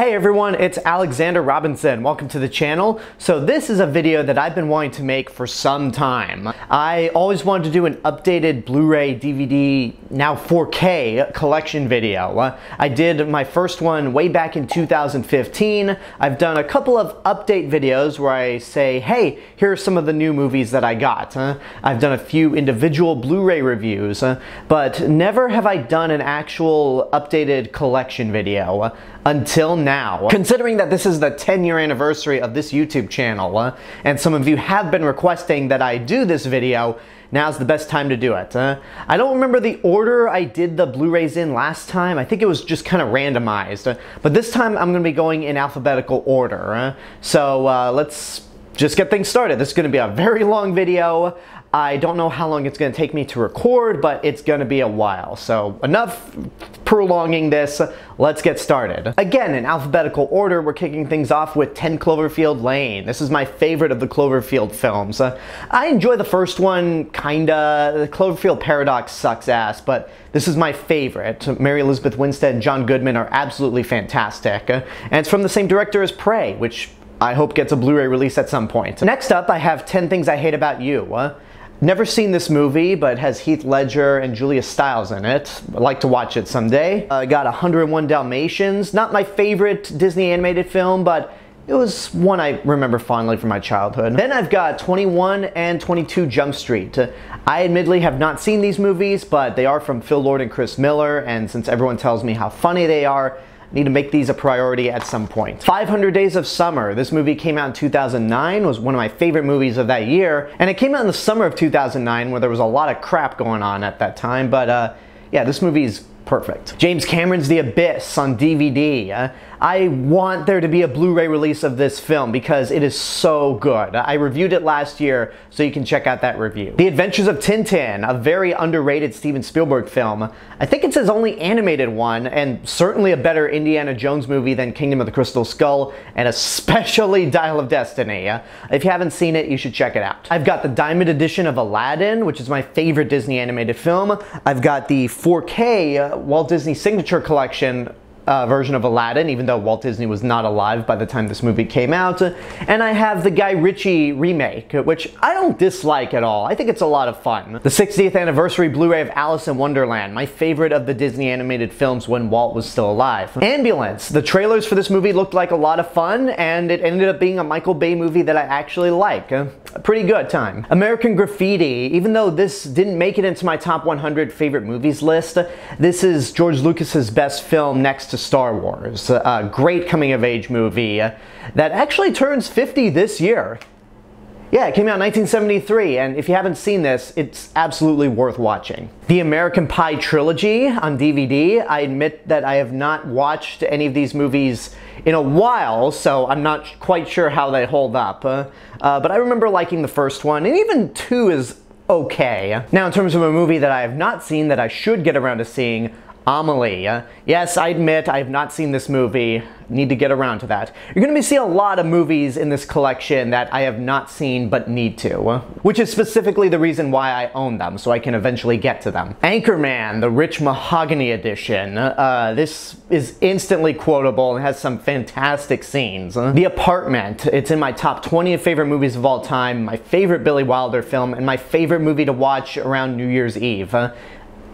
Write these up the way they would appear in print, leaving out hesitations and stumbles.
Hey everyone, it's Alexander Robinson. Welcome to the channel. So this is a video that I've been wanting to make for some time. I always wanted to do an updated Blu-ray, DVD, now 4K collection video. I did my first one way back in 2015. I've done a couple of update videos where I say, hey, here are some of the new movies that I got. I've done a few individual Blu-ray reviews, but never have I done an actual updated collection video until now. Considering that this is the 10-year anniversary of this YouTube channel, and some of you have been requesting that I do this video, now's the best time to do it. I don't remember the order I did the Blu-rays in last time. I think it was just kind of randomized. But this time I'm going to be going in alphabetical order. So let's just get things started. This is going to be a very long video. I don't know how long it's going to take me to record, but it's going to be a while. So enough prolonging this, let's get started. Again, in alphabetical order, we're kicking things off with 10 Cloverfield Lane. This is my favorite of the Cloverfield films. I enjoy the first one, kinda. The Cloverfield Paradox sucks ass, but this is my favorite. Mary Elizabeth Winstead and John Goodman are absolutely fantastic. And it's from the same director as Prey, which I hope gets a Blu-ray release at some point. Next up, I have 10 Things I Hate About You. Never seen this movie, but it has Heath Ledger and Julia Stiles in it. I'd like to watch it someday. I got 101 Dalmatians. Not my favorite Disney animated film, but it was one I remember fondly from my childhood. Then I've got 21 and 22 Jump Street. I admittedly have not seen these movies, but they are from Phil Lord and Chris Miller, and since everyone tells me how funny they are, need to make these a priority at some point. 500 Days of Summer. This movie came out in 2009, was one of my favorite movies of that year, and it came out in the summer of 2009 where there was a lot of crap going on at that time, but yeah, this movie's perfect. James Cameron's The Abyss on DVD. I want there to be a Blu-ray release of this film because it is so good. I reviewed it last year, so you can check out that review. The Adventures of Tintin, a very underrated Steven Spielberg film. I think it's his only animated one, and certainly a better Indiana Jones movie than Kingdom of the Crystal Skull, and especially Dial of Destiny. If you haven't seen it, you should check it out. I've got the Diamond Edition of Aladdin, which is my favorite Disney animated film. I've got the 4K Walt Disney Signature Collection version of Aladdin, even though Walt Disney was not alive by the time this movie came out. And I have the Guy Ritchie remake, which I don't dislike at all. I think it's a lot of fun. The 60th anniversary Blu-ray of Alice in Wonderland, my favorite of the Disney animated films when Walt was still alive. Ambulance. The trailers for this movie looked like a lot of fun, and it ended up being a Michael Bay movie that I actually like. A pretty good time. American Graffiti. Even though this didn't make it into my top 100 favorite movies list, this is George Lucas's best film next to Star Wars. A great coming-of-age movie that actually turns 50 this year. Yeah, it came out in 1973, and if you haven't seen this, it's absolutely worth watching. The American Pie Trilogy on DVD. I admit that I have not watched any of these movies in a while, so I'm not quite sure how they hold up. But I remember liking the first one, and even two is okay. Now, in terms of a movie that I have not seen that I should get around to seeing, Amelie. Yes, I admit I have not seen this movie. Need to get around to that. You're going to be seeing a lot of movies in this collection that I have not seen but need to, which is specifically the reason why I own them, so I can eventually get to them. Anchorman, the Rich Mahogany edition. This is instantly quotable and has some fantastic scenes. The Apartment. It's in my top 20 favorite movies of all time, my favorite Billy Wilder film, and my favorite movie to watch around New Year's Eve.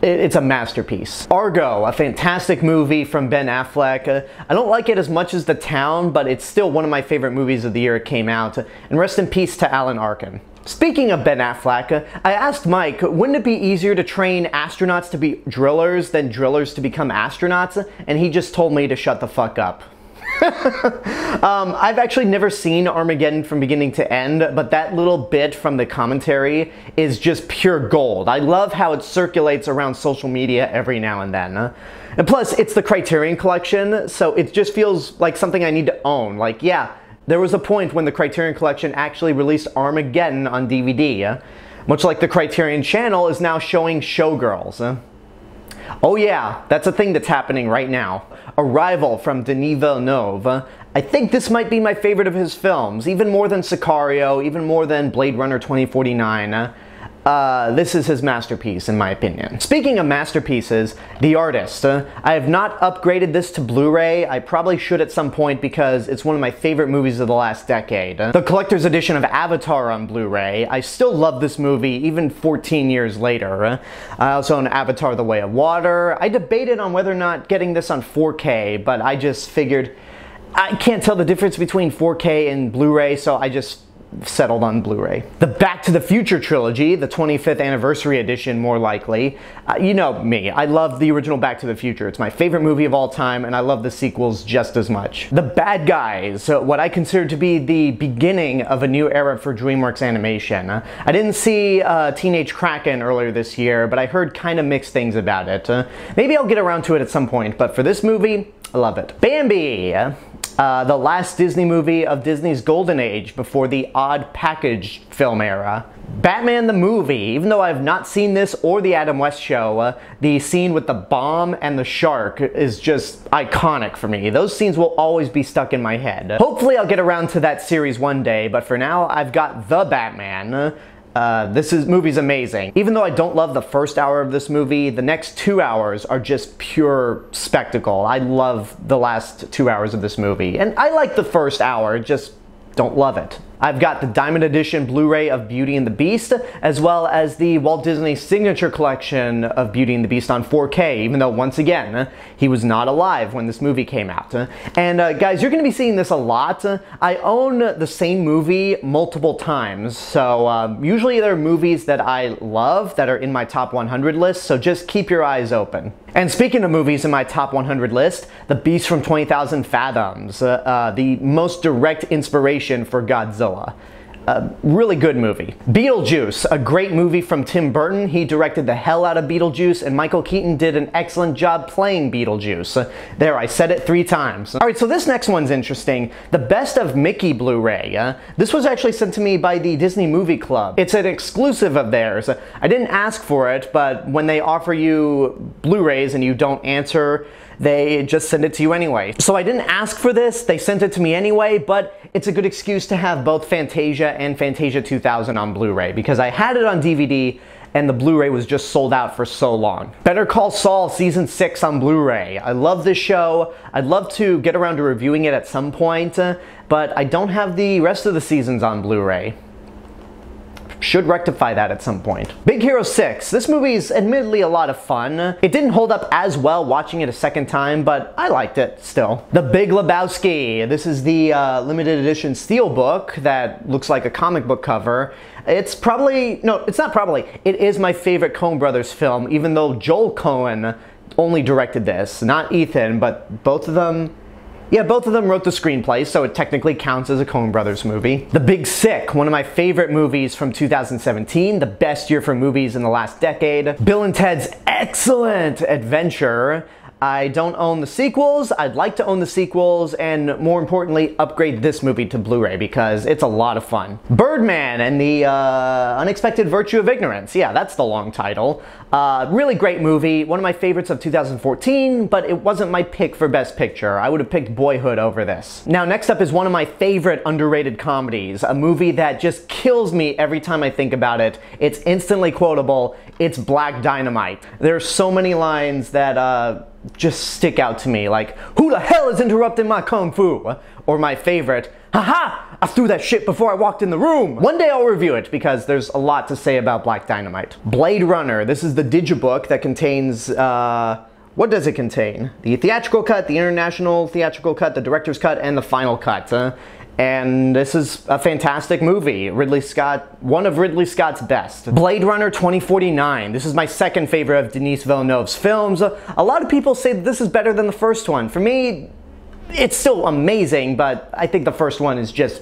It's a masterpiece. Argo, a fantastic movie from Ben Affleck. I don't like it as much as The Town, but it's still one of my favorite movies of the year it came out. And rest in peace to Alan Arkin. Speaking of Ben Affleck, I asked Mike, wouldn't it be easier to train astronauts to be drillers than drillers to become astronauts? And he just told me to shut the fuck up. I've actually never seen Armageddon from beginning to end, but that little bit from the commentary is just pure gold. I love how it circulates around social media every now and then. And plus, it's the Criterion Collection, so it just feels like something I need to own. Like, yeah, there was a point when the Criterion Collection actually released Armageddon on DVD, much like the Criterion Channel is now showing Showgirls. Oh yeah, that's a thing that's happening right now. Arrival from Denis Villeneuve. I think this might be my favorite of his films, even more than Sicario, even more than Blade Runner 2049. This is his masterpiece, in my opinion. Speaking of masterpieces, The Artist. I have not upgraded this to Blu-ray. I probably should at some point because it's one of my favorite movies of the last decade. The collector's edition of Avatar on Blu-ray. I still love this movie, even 14 years later. I also own Avatar: The Way of Water. I debated on whether or not getting this on 4K, but I just figured I can't tell the difference between 4K and Blu-ray, so I just settled on Blu-ray. The Back to the Future trilogy, the 25th anniversary edition more likely. You know me, I love the original Back to the Future. It's my favorite movie of all time, and I love the sequels just as much. The Bad Guys, what I consider to be the beginning of a new era for DreamWorks Animation. I didn't see Teenage Kraken earlier this year, but I heard kind of mixed things about it. Maybe I'll get around to it at some point, but for this movie, I love it. Bambi! The last Disney movie of Disney's golden age before the odd package film era. Batman the Movie. Even though I've not seen this or the Adam West show, the scene with the bomb and the shark is just iconic for me. Those scenes will always be stuck in my head. Hopefully I'll get around to that series one day, but for now I've got The Batman. This movie's amazing. Even though I don't love the first hour of this movie, the next 2 hours are just pure spectacle. I love the last 2 hours of this movie. And I like the first hour, just don't love it. I've got the Diamond Edition Blu-ray of Beauty and the Beast, as well as the Walt Disney Signature Collection of Beauty and the Beast on 4K, even though, once again, he was not alive when this movie came out. And guys, you're going to be seeing this a lot. I own the same movie multiple times, so usually there are movies that I love that are in my top 100 list, so just keep your eyes open. And speaking of movies in my top 100 list, The Beast from 20,000 Fathoms, the most direct inspiration for Godzilla. A really good movie. Beetlejuice, a great movie from Tim Burton. He directed the hell out of Beetlejuice, and Michael Keaton did an excellent job playing Beetlejuice. There, I said it 3 times. Alright, so this next one's interesting. The Best of Mickey Blu-ray. This was actually sent to me by the Disney Movie Club. It's an exclusive of theirs. I didn't ask for it, but when they offer you Blu-rays and you don't answer, they just send it to you anyway. So I didn't ask for this, they sent it to me anyway, but it's a good excuse to have both Fantasia and Fantasia 2000 on Blu-ray, because I had it on DVD and the Blu-ray was just sold out for so long. Better Call Saul Season 6 on Blu-ray. I love this show. I'd love to get around to reviewing it at some point, but I don't have the rest of the seasons on Blu-ray. Should rectify that at some point. Big Hero 6. This movie's admittedly a lot of fun. It didn't hold up as well watching it a second time, but I liked it still. The Big Lebowski. This is the limited edition steelbook that looks like a comic book cover. It is my favorite Coen Brothers film, even though Joel Coen only directed this. Not Ethan, but both of them. Yeah, both of them wrote the screenplay, so it technically counts as a Coen Brothers movie. The Big Sick, one of my favorite movies from 2017, the best year for movies in the last decade. Bill and Ted's Excellent Adventure. I don't own the sequels, I'd like to own the sequels, and more importantly, upgrade this movie to Blu-ray because it's a lot of fun. Birdman and the Unexpected Virtue of Ignorance. Yeah, that's the long title. Really great movie, one of my favorites of 2014, but it wasn't my pick for Best Picture. I would have picked Boyhood over this. Now, next up is one of my favorite underrated comedies, a movie that just kills me every time I think about it. It's instantly quotable. It's Black Dynamite. There are so many lines that just stick out to me, like, "Who the hell is interrupting my kung fu?" Or my favorite, "Haha! I threw that shit before I walked in the room!" One day I'll review it, because there's a lot to say about Black Dynamite. Blade Runner. This is the digibook that contains, what does it contain? The theatrical cut, the international theatrical cut, the director's cut, and the final cut. And this is a fantastic movie. Ridley Scott, one of Ridley Scott's best. Blade Runner 2049. This is my second favorite of Denis Villeneuve's films. A lot of people say that this is better than the first one. For me, it's still amazing, but I think the first one is just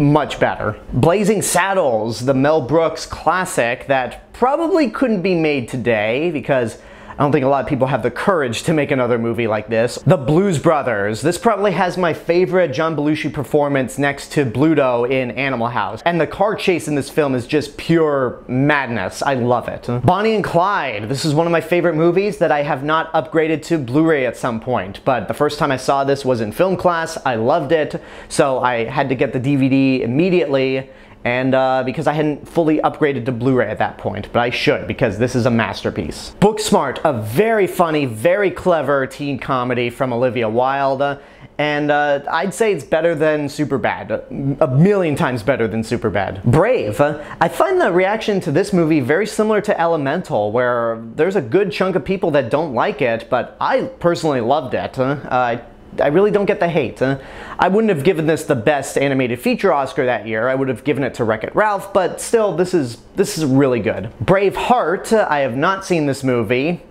much better. Blazing Saddles, the Mel Brooks classic that probably couldn't be made today because I don't think a lot of people have the courage to make another movie like this. The Blues Brothers. This probably has my favorite John Belushi performance next to Bluto in Animal House. And the car chase in this film is just pure madness. I love it. Bonnie and Clyde. This is one of my favorite movies that I have not upgraded to Blu-ray at some point. But the first time I saw this was in film class. I loved it. So I had to get the DVD immediately. and because I hadn't fully upgraded to Blu-ray at that point, but I should, because this is a masterpiece. Booksmart, a very funny, very clever teen comedy from Olivia Wilde, and I'd say it's better than Superbad, a million times better than Superbad. Brave, I find the reaction to this movie very similar to Elemental, where there's a good chunk of people that don't like it, but I personally loved it. I really don't get the hate. I wouldn't have given this the best animated feature Oscar that year. I would have given it to Wreck-It Ralph, but still, this is really good. Braveheart, I have not seen this movie.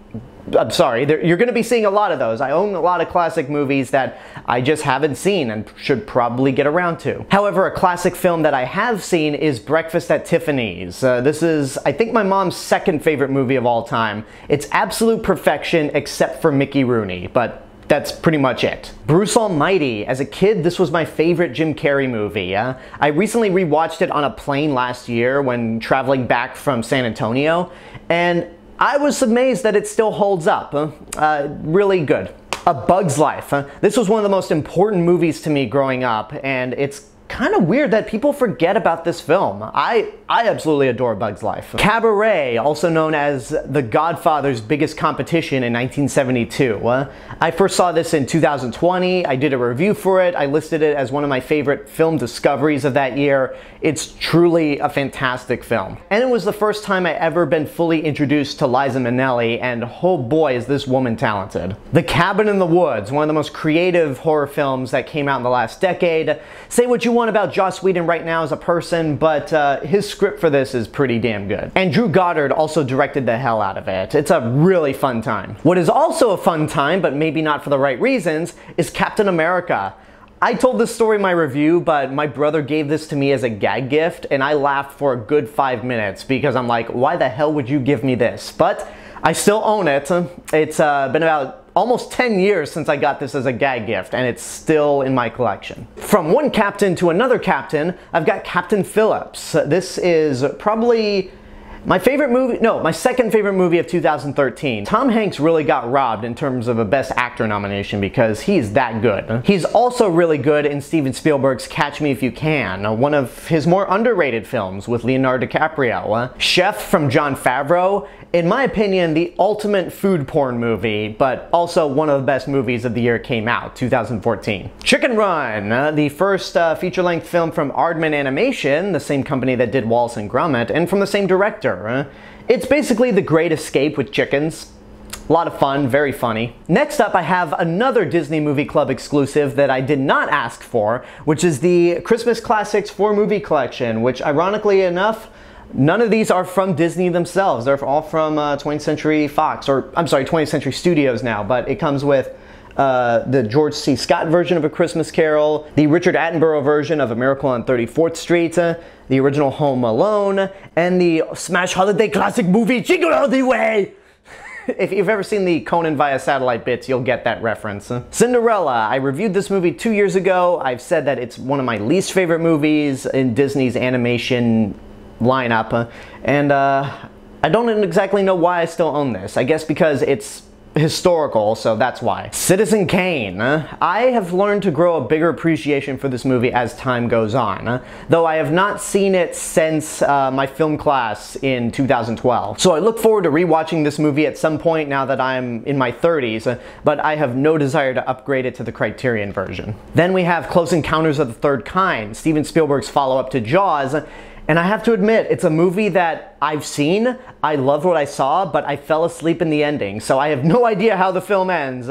I'm sorry, you're going to be seeing a lot of those. I own a lot of classic movies that I just haven't seen and should probably get around to. However, a classic film that I have seen is Breakfast at Tiffany's. This is, I think, my mom's second favorite movie of all time. It's absolute perfection except for Mickey Rooney, but that's pretty much it. Bruce Almighty. As a kid, this was my favorite Jim Carrey movie. I recently rewatched it on a plane last year when traveling back from San Antonio, and I was amazed that it still holds up. Really good. A Bug's Life. This was one of the most important movies to me growing up, and it's kind of weird that people forget about this film. I absolutely adore Bug's Life. Cabaret, also known as The Godfather's biggest competition in 1972. I first saw this in 2020. I did a review for it. I listed it as one of my favorite film discoveries of that year. It's truly a fantastic film. And it was the first time I ever been fully introduced to Liza Minnelli, and oh boy is this woman talented. The Cabin in the Woods, one of the most creative horror films that came out in the last decade. Say what you want about Joss Whedon right now as a person, but his script for this is pretty damn good. And Drew Goddard also directed the hell out of it. It's a really fun time. What is also a fun time, but maybe not for the right reasons, is Captain America. I told this story in my review, but my brother gave this to me as a gag gift, and I laughed for a good 5 minutes because I'm like, why the hell would you give me this? But I still own it. It's been about almost 10 years since I got this as a gag gift, and it's still in my collection. From one captain to another captain, I've got Captain Phillips. This is probably my favorite movie, no, my second favorite movie of 2013. Tom Hanks really got robbed in terms of a Best Actor nomination because he's that good. He's also really good in Steven Spielberg's Catch Me If You Can, one of his more underrated films with Leonardo DiCaprio. Chef from Jon Favreau, in my opinion, the ultimate food porn movie, but also one of the best movies of the year came out, 2014. Chicken Run, the first feature-length film from Aardman Animation, the same company that did Wallace and Gromit, and from the same director. It's basically The Great Escape with chickens. A lot of fun, very funny. Next up, I have another Disney Movie Club exclusive that I did not ask for, which is the Christmas Classics 4-movie collection, which ironically enough, none of these are from Disney themselves. They're all from 20th Century Fox, or I'm sorry, 20th Century Studios now, but it comes with the George C. Scott version of A Christmas Carol, the Richard Attenborough version of A Miracle on 34th Street, the original Home Alone, and the smash holiday classic movie Jingle All the Way! If you've ever seen the Conan via satellite bits, you'll get that reference. Cinderella. I reviewed this movie 2 years ago. I've said that it's one of my least favorite movies in Disney's animation lineup, and I don't exactly know why I still own this. I guess because it's historical, so that's why. Citizen Kane. I have learned to grow a bigger appreciation for this movie as time goes on, though I have not seen it since my film class in 2012. So I look forward to rewatching this movie at some point now that I'm in my 30s, but I have no desire to upgrade it to the Criterion version. Then we have Close Encounters of the Third Kind, Steven Spielberg's follow-up to Jaws, and I have to admit, it's a movie that I've seen, I loved what I saw, but I fell asleep in the ending, so I have no idea how the film ends.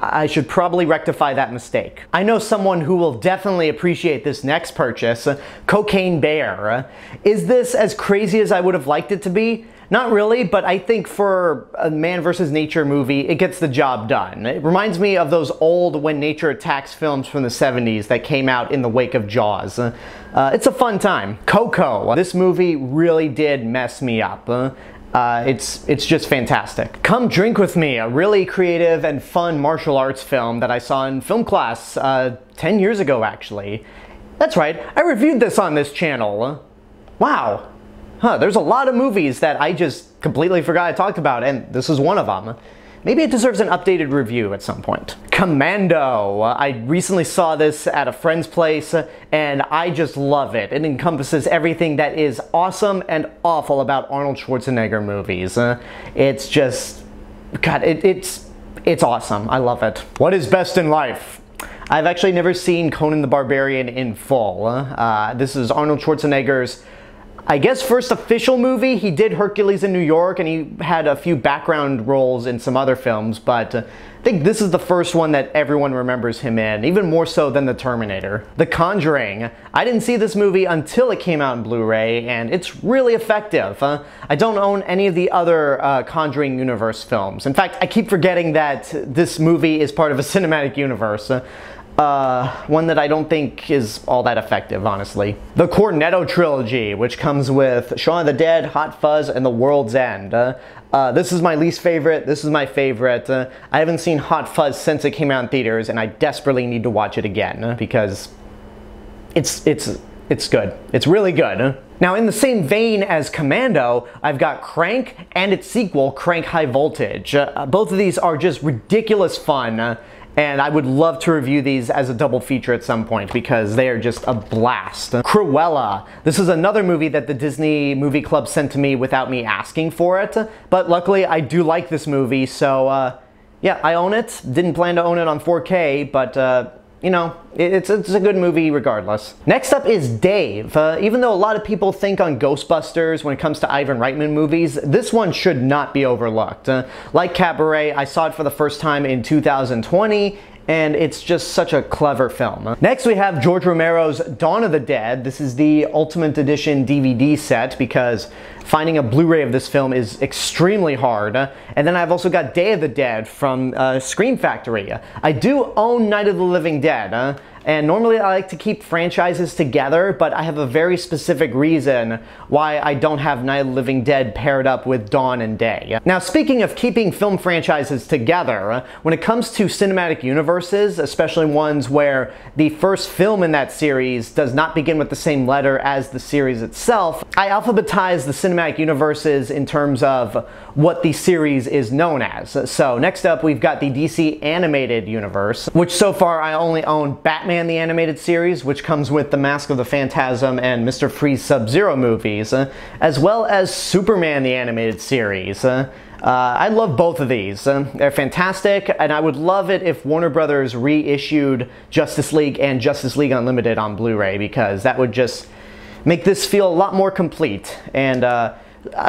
I should probably rectify that mistake. I know someone who will definitely appreciate this next purchase, Cocaine Bear. Is this as crazy as I would have liked it to be? Not really, but I think for a man versus nature movie, it gets the job done. It reminds me of those old When Nature Attacks films from the 70s that came out in the wake of Jaws. It's a fun time. Coco. This movie really did mess me up. It's just fantastic. Come Drink With Me, a really creative and fun martial arts film that I saw in film class 10 years ago, actually. That's right, I reviewed this on this channel. Wow. There's a lot of movies that I just completely forgot I talked about, and this is one of them. Maybe it deserves an updated review at some point. Commando. I recently saw this at a friend's place, and I just love it. It encompasses everything that is awesome and awful about Arnold Schwarzenegger movies. It's just, God, it's awesome. I love it. What is best in life? I've actually never seen Conan the Barbarian in full. This is Arnold Schwarzenegger's, I guess, first official movie. He did Hercules in New York, and he had a few background roles in some other films, but I think this is the first one that everyone remembers him in, even more so than The Terminator. The Conjuring. I didn't see this movie until it came out in Blu-ray, and it's really effective. I don't own any of the other Conjuring Universe films. In fact, I keep forgetting that this movie is part of a cinematic universe. One that I don't think is all that effective, honestly. The Cornetto Trilogy, which comes with Shaun of the Dead, Hot Fuzz, and The World's End. This is my least favorite, this is my favorite. I haven't seen Hot Fuzz since it came out in theaters, and I desperately need to watch it again, because it's good. It's really good. Now, in the same vein as Commando, I've got Crank and its sequel, Crank High Voltage. Both of these are just ridiculous fun. And I would love to review these as a double feature at some point, because they are just a blast. Cruella. This is another movie that the Disney Movie Club sent to me without me asking for it, but luckily I do like this movie, so yeah, I own it. Didn't plan to own it on 4K, but you know, it's a good movie regardless. Next up is Dave. Even though a lot of people think on Ghostbusters when it comes to Ivan Reitman movies, this one should not be overlooked. Like Cabaret, I saw it for the first time in 2020, and it's just such a clever film. Next we have George Romero's Dawn of the Dead. This is the Ultimate Edition DVD set, because finding a Blu-ray of this film is extremely hard. And then I've also got Day of the Dead from Scream Factory. I do own Night of the Living Dead, and normally I like to keep franchises together, but I have a very specific reason why I don't have Night of the Living Dead paired up with Dawn and Day. Now, speaking of keeping film franchises together, when it comes to cinematic universes, especially ones where the first film in that series does not begin with the same letter as the series itself, I alphabetize the cinematic universes in terms of what the series is known as. So next up we've got the DC Animated Universe, which so far I only own Batman the Animated Series, which comes with the Mask of the Phantasm and Mr. Freeze Sub-Zero movies, as well as Superman the Animated Series. I love both of these. They're fantastic, and I would love it if Warner Brothers reissued Justice League and Justice League Unlimited on Blu-ray, because that would just make this feel a lot more complete. And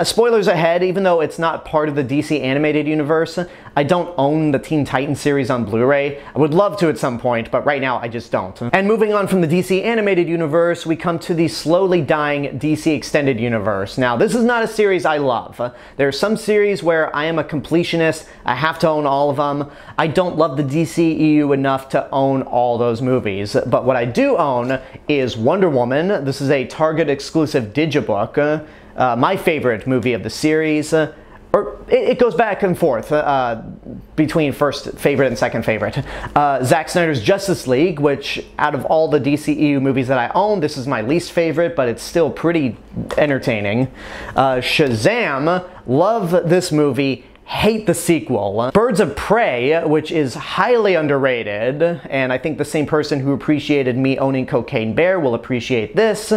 spoilers ahead, even though it's not part of the DC Animated Universe, I don't own the Teen Titans series on Blu-ray. I would love to at some point, but right now I just don't. And moving on from the DC Animated Universe, we come to the slowly dying DC Extended Universe. Now, this is not a series I love. There are some series where I am a completionist. I have to own all of them. I don't love the DCEU enough to own all those movies, but what I do own is Wonder Woman. This is a Target exclusive digibook. My favorite movie of the series, or it goes back and forth between first favorite and second favorite. Zack Snyder's Justice League, which out of all the DCEU movies that I own, this is my least favorite, but it's still pretty entertaining. Shazam, love this movie, hate the sequel. Birds of Prey, which is highly underrated, and I think the same person who appreciated me owning Cocaine Bear will appreciate this.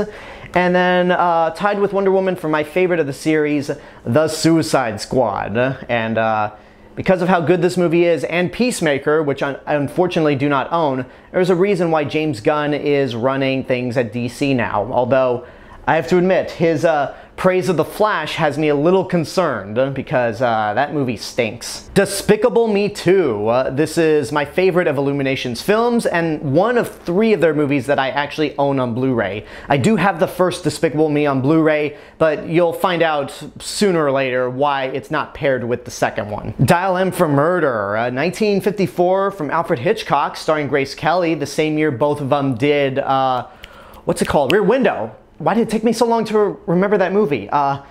And then tied with Wonder Woman for my favorite of the series, The Suicide Squad. And because of how good this movie is, and Peacemaker, which I unfortunately do not own, there's a reason why James Gunn is running things at DC now. Although, I have to admit, his praise of The Flash has me a little concerned, because that movie stinks. Despicable Me 2. This is my favorite of Illumination's films, and one of three of their movies that I actually own on Blu-ray. I do have the first Despicable Me on Blu-ray, but you'll find out sooner or later why it's not paired with the second one. Dial M for Murder. 1954 from Alfred Hitchcock, starring Grace Kelly, the same year both of them did, what's it called? Rear Window. Why did it take me so long to remember that movie? I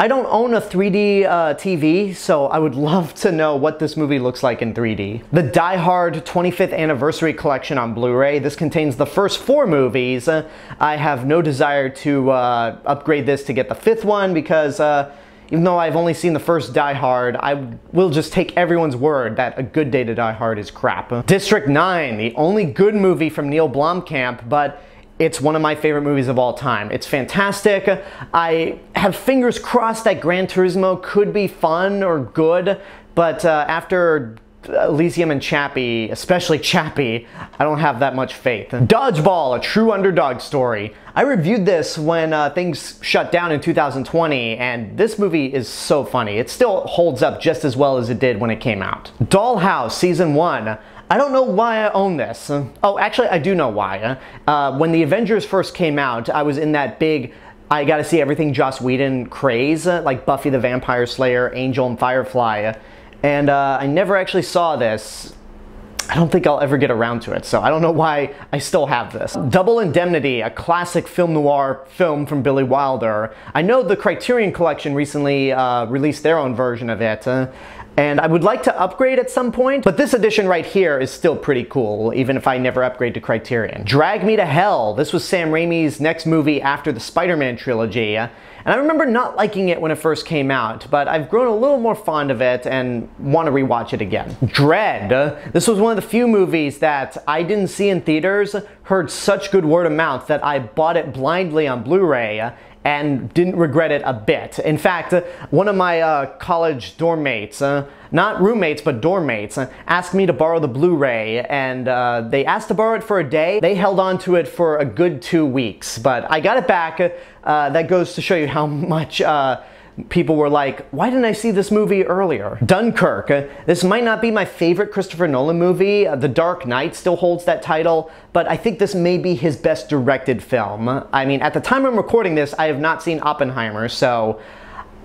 don't own a 3D TV, so I would love to know what this movie looks like in 3D. The Die Hard 25th Anniversary Collection on Blu-ray. This contains the first four movies. I have no desire to upgrade this to get the fifth one, because Even though I've only seen the first Die Hard, I will just take everyone's word that A Good Day to Die Hard is crap. District 9, the only good movie from Neil Blomkamp, but it's one of my favorite movies of all time. It's fantastic. I have fingers crossed that Gran Turismo could be fun or good, but after Elysium and Chappie, especially Chappie, I don't have that much faith. Dodgeball, a true underdog story. I reviewed this when things shut down in 2020, and this movie is so funny. It still holds up just as well as it did when it came out. Dollhouse Season 1. I don't know why I own this. Oh, actually, I do know why. When the Avengers first came out, I was in that big I gotta see everything Joss Whedon craze, like Buffy the Vampire Slayer, Angel, and Firefly. And I never actually saw this. I don't think I'll ever get around to it, so I don't know why I still have this. Double Indemnity, a classic film noir film from Billy Wilder. I know the Criterion Collection recently released their own version of it, and I would like to upgrade at some point, but this edition right here is still pretty cool, even if I never upgrade to Criterion. Drag Me to Hell. This was Sam Raimi's next movie after the Spider-Man trilogy, and I remember not liking it when it first came out, but I've grown a little more fond of it and want to rewatch it again. Dread. This was one of the few movies that I didn't see in theaters, heard such good word of mouth that I bought it blindly on Blu-ray and didn't regret it a bit. In fact, one of my college dorm mates, not roommates but dorm mates, asked me to borrow the Blu-ray, and they asked to borrow it for a day. They held on to it for a good 2 weeks, but I got it back. That goes to show you how much people were like, why didn't I see this movie earlier? Dunkirk. This might not be my favorite Christopher Nolan movie. The Dark Knight still holds that title, but I think this may be his best directed film. I mean, at the time I'm recording this, I have not seen Oppenheimer, so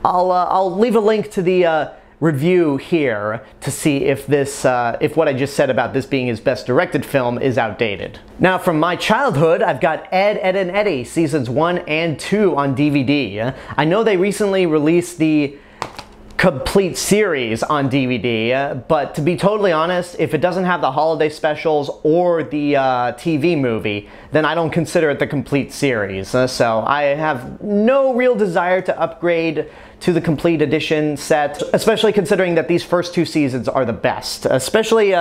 I'll leave a link to the review here to see if this, if what I just said about this being his best directed film is outdated. Now, from my childhood, I've got Ed, Edd n Eddy seasons 1 and 2 on DVD. I know they recently released the complete series on DVD, but to be totally honest, if it doesn't have the holiday specials or the TV movie, then I don't consider it the complete series. So I have no real desire to upgrade to the complete edition set, especially considering that these first 2 seasons are the best. Especially,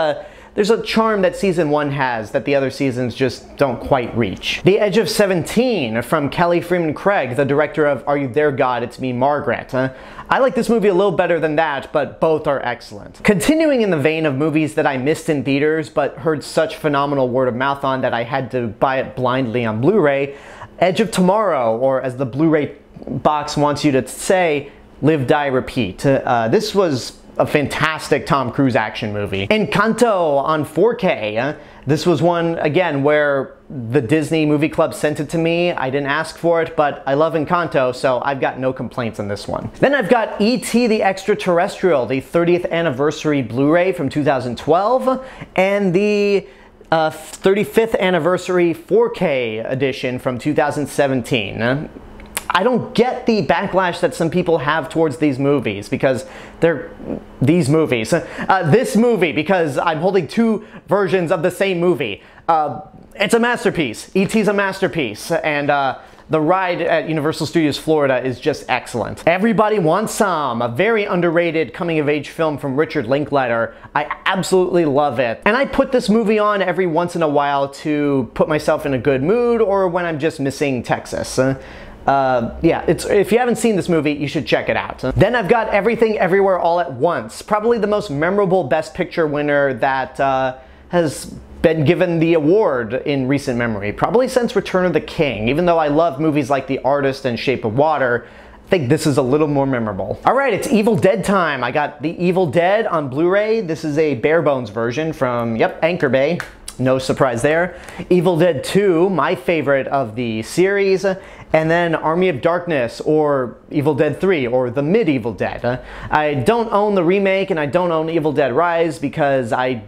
there's a charm that season 1 has that the other seasons just don't quite reach. The Edge of 17 from Kelly Freeman Craig, the director of Are You There, God? It's Me, Margaret. I like this movie a little better than that, but both are excellent. Continuing in the vein of movies that I missed in theaters but heard such phenomenal word of mouth on that I had to buy it blindly on Blu-ray, Edge of Tomorrow, or as the Blu-ray box wants you to say, Live, Die, Repeat. This was a fantastic Tom Cruise action movie. Encanto on 4K. This was one, again, where the Disney Movie Club sent it to me. I didn't ask for it, but I love Encanto, so I've got no complaints on this one. Then I've got E.T. the Extraterrestrial, the 30th anniversary Blu-ray from 2012, and the 35th anniversary 4K edition from 2017. I don't get the backlash that some people have towards these movies, because they're these movies. This movie, because I'm holding 2 versions of the same movie. It's a masterpiece. E.T.'s a masterpiece, and the ride at Universal Studios Florida is just excellent. Everybody Wants Some, a very underrated coming-of-age film from Richard Linklater. I absolutely love it. And I put this movie on every once in a while to put myself in a good mood, or when I'm just missing Texas. Yeah, if you haven't seen this movie, you should check it out. Then I've got Everything Everywhere All at Once, probably the most memorable Best Picture winner that has been given the award in recent memory, probably since Return of the King. Even though I love movies like The Artist and Shape of Water, I think this is a little more memorable. All right, it's Evil Dead time. I got The Evil Dead on Blu-ray. This is a bare bones version from, yep, Anchor Bay. No surprise there. Evil Dead 2, my favorite of the series, and then Army of Darkness, or Evil Dead 3, or the Mid-Evil Dead. I don't own the remake, and I don't own Evil Dead Rise, because I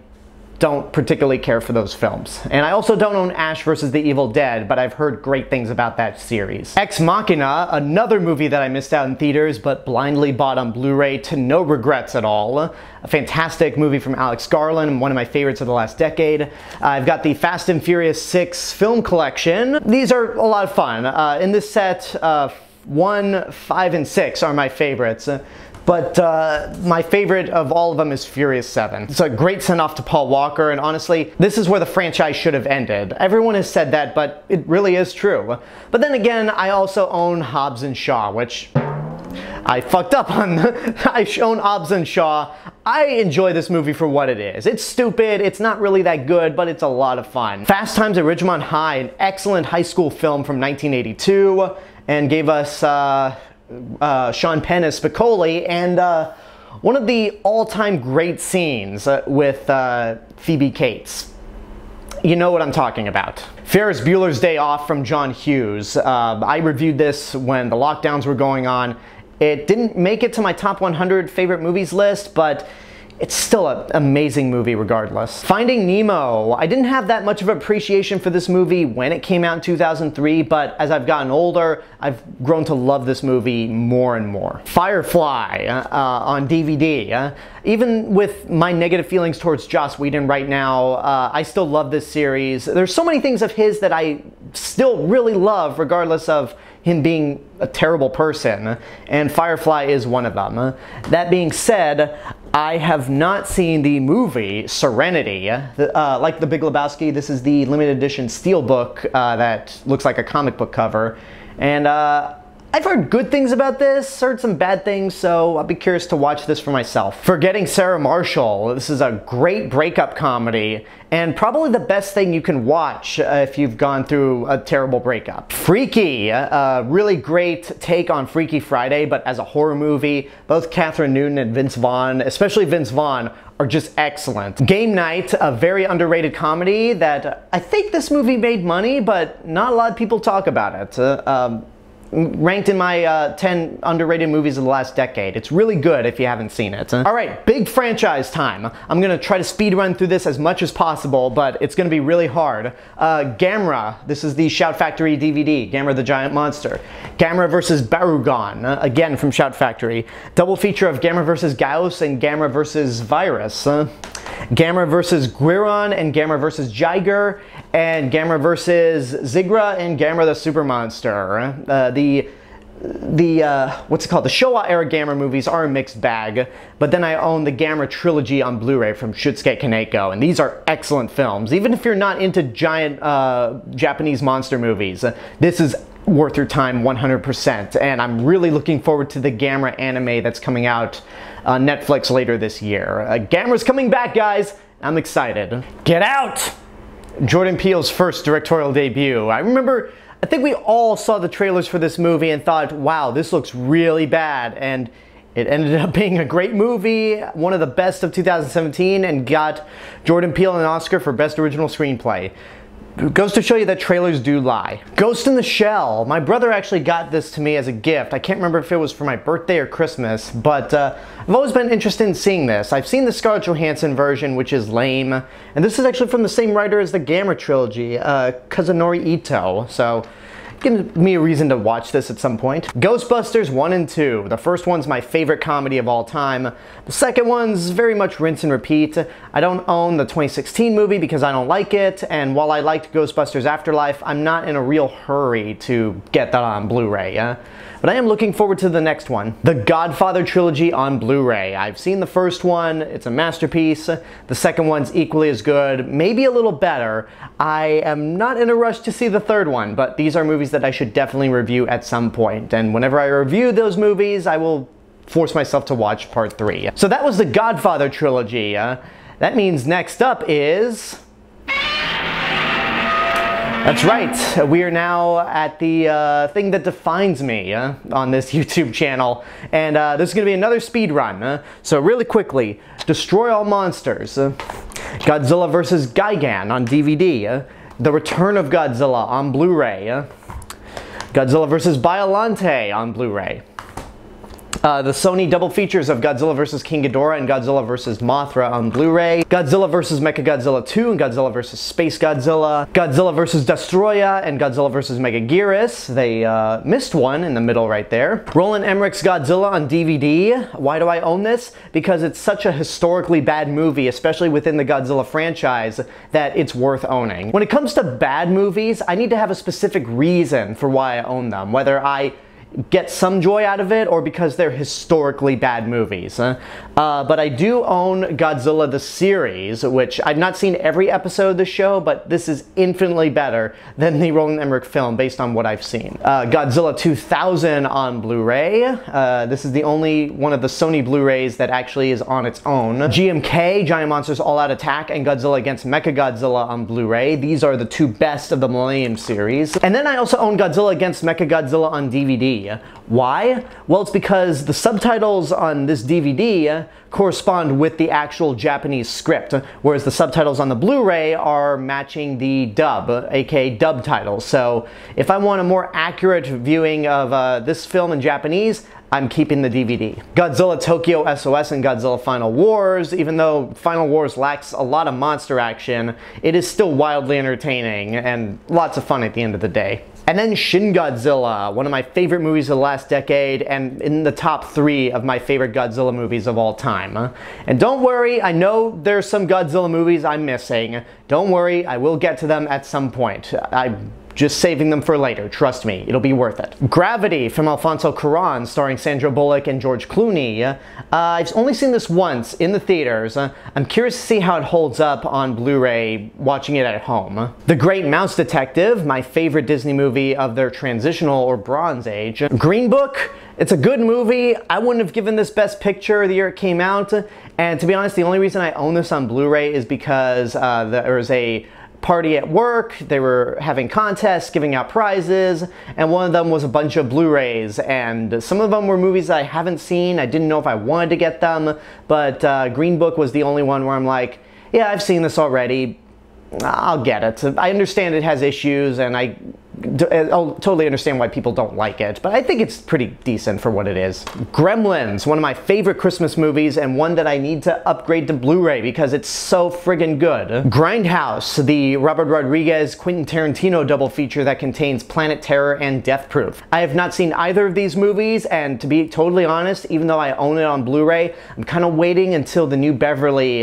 don't particularly care for those films. And I also don't own Ash vs. the Evil Dead, but I've heard great things about that series. Ex Machina, another movie that I missed out in theaters but blindly bought on Blu-ray to no regrets at all. A fantastic movie from Alex Garland, one of my favorites of the last decade. I've got the Fast and Furious 6 film collection. These are a lot of fun. In this set, 1, 5, and 6 are my favorites. But my favorite of all of them is Furious 7. It's a great send-off to Paul Walker, and honestly, this is where the franchise should have ended. Everyone has said that, but it really is true. But then again, I also own Hobbs and Shaw, which I fucked up on. I own Hobbs and Shaw. I enjoy this movie for what it is. It's stupid, it's not really that good, but it's a lot of fun. Fast Times at Ridgemont High, an excellent high school film from 1982, and gave us Sean Penn as Spicoli, and one of the all-time great scenes with Phoebe Cates. You know what I'm talking about. Ferris Bueller's Day Off from John Hughes. I reviewed this when the lockdowns were going on. It didn't make it to my top 100 favorite movies list, but it's still an amazing movie regardless. Finding Nemo. I didn't have that much of appreciation for this movie when it came out in 2003, but as I've gotten older, I've grown to love this movie more and more. Firefly on DVD. Even with my negative feelings towards Joss Whedon right now, I still love this series. There's so many things of his that I still really love regardless of him being a terrible person, and Firefly is one of them. That being said, I have not seen the movie Serenity. Like The Big Lebowski, this is the limited edition steelbook that looks like a comic book cover, and I've heard good things about this, heard some bad things, so I'll be curious to watch this for myself. Forgetting Sarah Marshall. This is a great breakup comedy, and probably the best thing you can watch if you've gone through a terrible breakup. Freaky, a really great take on Freaky Friday, but as a horror movie. Both Katherine Newton and Vince Vaughn, especially Vince Vaughn, are just excellent. Game Night, a very underrated comedy that I think this movie made money, but not a lot of people talk about it. Ranked in my 10 underrated movies of the last decade. It's really good if you haven't seen it. All right, big franchise time. I'm gonna try to speed run through this as much as possible, but it's gonna be really hard. Gamera, this is the Shout Factory DVD, Gamera the Giant Monster. Gamera versus Barugan, again from Shout Factory. Double feature of Gamera versus Gauss and Gamera versus Virus. Gamera versus Guiron and Gamera versus Jiger, and Gamera versus Zigra and Gamera the Super Monster. What's it called? The Showa era Gamera movies are a mixed bag, but then I own the Gamera trilogy on Blu-ray from Shutsuke Kaneko, and these are excellent films. Even if you're not into giant Japanese monster movies, this is worth your time 100%, and I'm really looking forward to the Gamera anime that's coming out on Netflix later this year. Gamera's coming back, guys! I'm excited. Get Out! Jordan Peele's first directorial debut. I think we all saw the trailers for this movie and thought, wow, this looks really bad, and it ended up being a great movie, one of the best of 2017, and got Jordan Peele an Oscar for Best Original Screenplay. Goes to show you that trailers do lie. Ghost in the Shell. My brother actually got this to me as a gift. I can't remember if it was for my birthday or Christmas, but I've always been interested in seeing this. I've seen the Scarlett Johansson version, which is lame, and this is actually from the same writer as the Gamera trilogy, Kazunori Ito, so give me a reason to watch this at some point. Ghostbusters 1 and 2. The first one's my favorite comedy of all time. The second one's very much rinse and repeat. I don't own the 2016 movie because I don't like it, and while I liked Ghostbusters Afterlife, I'm not in a real hurry to get that on Blu-ray. But I am looking forward to the next one. The Godfather trilogy on Blu-ray. I've seen the first one, it's a masterpiece. The second one's equally as good, maybe a little better. I am not in a rush to see the third one, but these are movies that I should definitely review at some point. And whenever I review those movies, I will force myself to watch part 3. So that was the Godfather trilogy. That means next up is... That's right, we are now at the thing that defines me on this YouTube channel, and this is gonna be another speed run. So really quickly, Destroy All Monsters, Godzilla vs. Gigan on DVD, The Return of Godzilla on Blu-ray, Godzilla vs. Biollante on Blu-ray, the Sony double features of Godzilla vs. King Ghidorah and Godzilla vs. Mothra on Blu-ray, Godzilla vs. Mechagodzilla 2 and Godzilla vs. Space Godzilla, Godzilla vs. Destoroyah and Godzilla vs. Megaguirus. They missed one in the middle right there. Roland Emmerich's Godzilla on DVD. Why do I own this? Because it's such a historically bad movie, especially within the Godzilla franchise, that it's worth owning. When it comes to bad movies, I need to have a specific reason for why I own them, whether I get some joy out of it, or because they're historically bad movies. But I do own Godzilla the series, which I've not seen every episode of the show, but this is infinitely better than the Roland Emmerich film based on what I've seen. Godzilla 2000 on Blu-ray. This is the only one of the Sony Blu-rays that actually is on its own. GMK, Giant Monsters All Out Attack, and Godzilla Against Mechagodzilla on Blu-ray. These are the two best of the Millennium series. And then I also own Godzilla Against Mechagodzilla on DVD. Why? Well, it's because the subtitles on this DVD correspond with the actual Japanese script, whereas the subtitles on the Blu-ray are matching the dub, aka dub titles. So if I want a more accurate viewing of this film in Japanese, I'm keeping the DVD. Godzilla Tokyo SOS and Godzilla Final Wars. Even though Final Wars lacks a lot of monster action, it is still wildly entertaining and lots of fun at the end of the day. And then Shin Godzilla, one of my favorite movies of the last decade and in the top three of my favorite Godzilla movies of all time. And don't worry, I know there's some Godzilla movies I'm missing. Don't worry, I will get to them at some point. I'm just saving them for later, trust me, it'll be worth it. Gravity from Alfonso Cuarón, starring Sandra Bullock and George Clooney. I've only seen this once in the theaters. I'm curious to see how it holds up on Blu-ray watching it at home. The Great Mouse Detective, my favorite Disney movie of their transitional or Bronze Age. Green Book, it's a good movie. I wouldn't have given this Best Picture the year it came out. And to be honest, the only reason I own this on Blu-ray is because there was a party at work, they were having contests, giving out prizes, and one of them was a bunch of Blu-rays, and some of them were movies that I haven't seen, I didn't know if I wanted to get them, but Green Book was the only one where I'm like, yeah, I've seen this already, I'll get it. I understand it has issues, and I'll totally understand why people don't like it, but I think it's pretty decent for what it is. Gremlins, one of my favorite Christmas movies and one that I need to upgrade to Blu-ray because it's so friggin' good. Grindhouse, the Robert Rodriguez, Quentin Tarantino double feature that contains Planet Terror and Death Proof. I have not seen either of these movies, and to be totally honest, even though I own it on Blu-ray, I'm kind of waiting until the new Beverly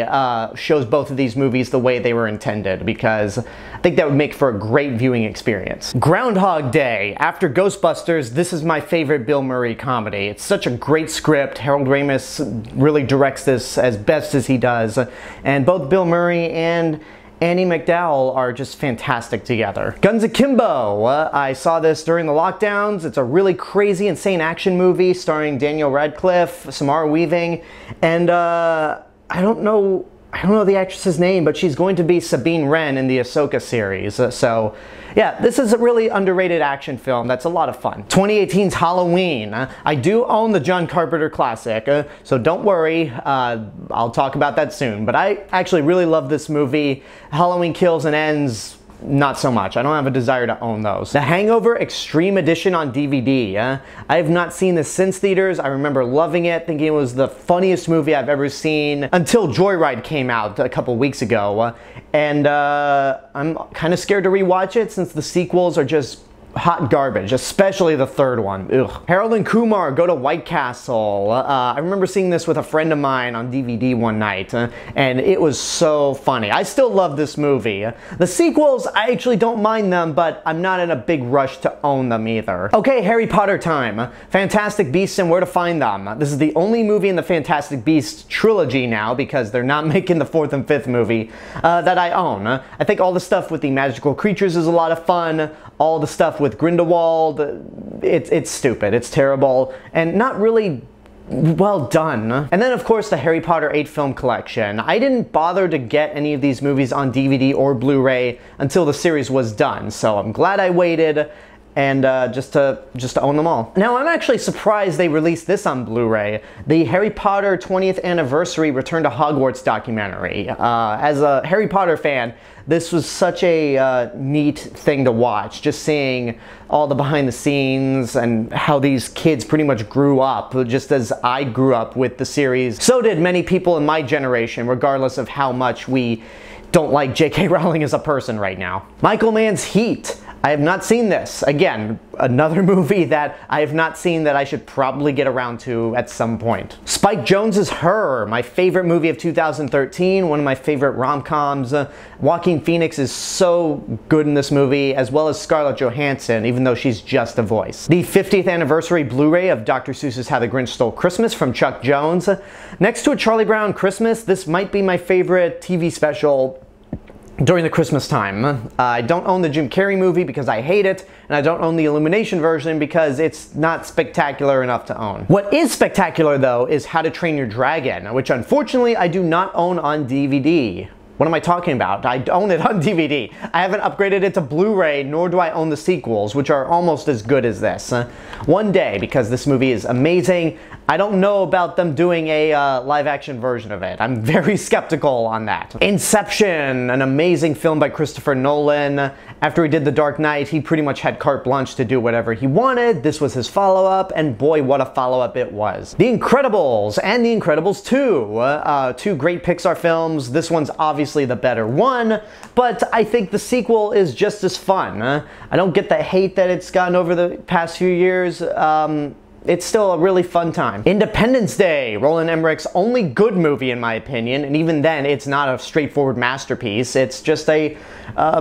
shows both of these movies the way they were intended, because I think that would make for a great viewing experience. Groundhog Day. After Ghostbusters, this is my favorite Bill Murray comedy. It's such a great script. Harold Ramis really directs this as best as he does. And both Bill Murray and Annie McDowell are just fantastic together. Guns Akimbo. I saw this during the lockdowns. It's a really crazy, insane action movie starring Daniel Radcliffe, Samara Weaving, and I don't know the actress's name, but she's going to be Sabine Wren in the Ahsoka series. So yeah, this is a really underrated action film that's a lot of fun. 2018's Halloween. I do own the John Carpenter classic, so don't worry, I'll talk about that soon. But I actually really love this movie. Halloween Kills and Ends, not so much. I don't have a desire to own those. The Hangover Extreme Edition on DVD. I have not seen this since theaters. I remember loving it, thinking it was the funniest movie I've ever seen until Joyride came out a couple weeks ago. I'm kind of scared to rewatch it since the sequels are just hot garbage, especially the third one. Ugh. Harold and Kumar Go to White Castle. I remember seeing this with a friend of mine on DVD one night, and it was so funny. I still love this movie. The sequels, I actually don't mind them, but I'm not in a big rush to own them either. Okay, Harry Potter time. Fantastic Beasts and Where to Find Them. This is the only movie in the Fantastic Beasts trilogy now, because they're not making the fourth and fifth movie, that I own. I think all the stuff with the magical creatures is a lot of fun. All the stuff with Grindelwald, it's stupid, it's terrible, and not really well done. And then of course the Harry Potter 8 film collection. I didn't bother to get any of these movies on DVD or Blu-ray until the series was done, so I'm glad I waited, and just to own them all. Now, I'm actually surprised they released this on Blu-ray. The Harry Potter 20th Anniversary Return to Hogwarts documentary. As a Harry Potter fan, this was such a neat thing to watch, just seeing all the behind the scenes and how these kids pretty much grew up, just as I grew up with the series. So did many people in my generation, regardless of how much we don't like J.K. Rowling as a person right now. Michael Mann's Heat. I have not seen this. Again, another movie that I have not seen that I should probably get around to at some point. Spike Jonze's Her, my favorite movie of 2013, one of my favorite rom-coms. Joaquin Phoenix is so good in this movie, as well as Scarlett Johansson, even though she's just a voice. The 50th anniversary Blu-ray of Dr. Seuss's How the Grinch Stole Christmas from Chuck Jones. Next to A Charlie Brown Christmas, this might be my favorite TV special during the Christmas time. I don't own the Jim Carrey movie because I hate it, and I don't own the Illumination version because it's not spectacular enough to own. What is spectacular, though, is How to Train Your Dragon, which unfortunately I do not own on DVD. What am I talking about? I own it on DVD. I haven't upgraded it to Blu-ray, nor do I own the sequels, which are almost as good as this. One day, because this movie is amazing. I don't know about them doing a live-action version of it. I'm very skeptical on that. Inception, an amazing film by Christopher Nolan. After he did The Dark Knight, he pretty much had carte blanche to do whatever he wanted. This was his follow-up, and boy, what a follow-up it was. The Incredibles and The Incredibles 2. Two great Pixar films. This one's obviously the better one, but I think the sequel is just as fun. I don't get the hate that it's gotten over the past few years. It's still a really fun time. Independence Day, Roland Emmerich's only good movie in my opinion, and even then it's not a straightforward masterpiece. It's just a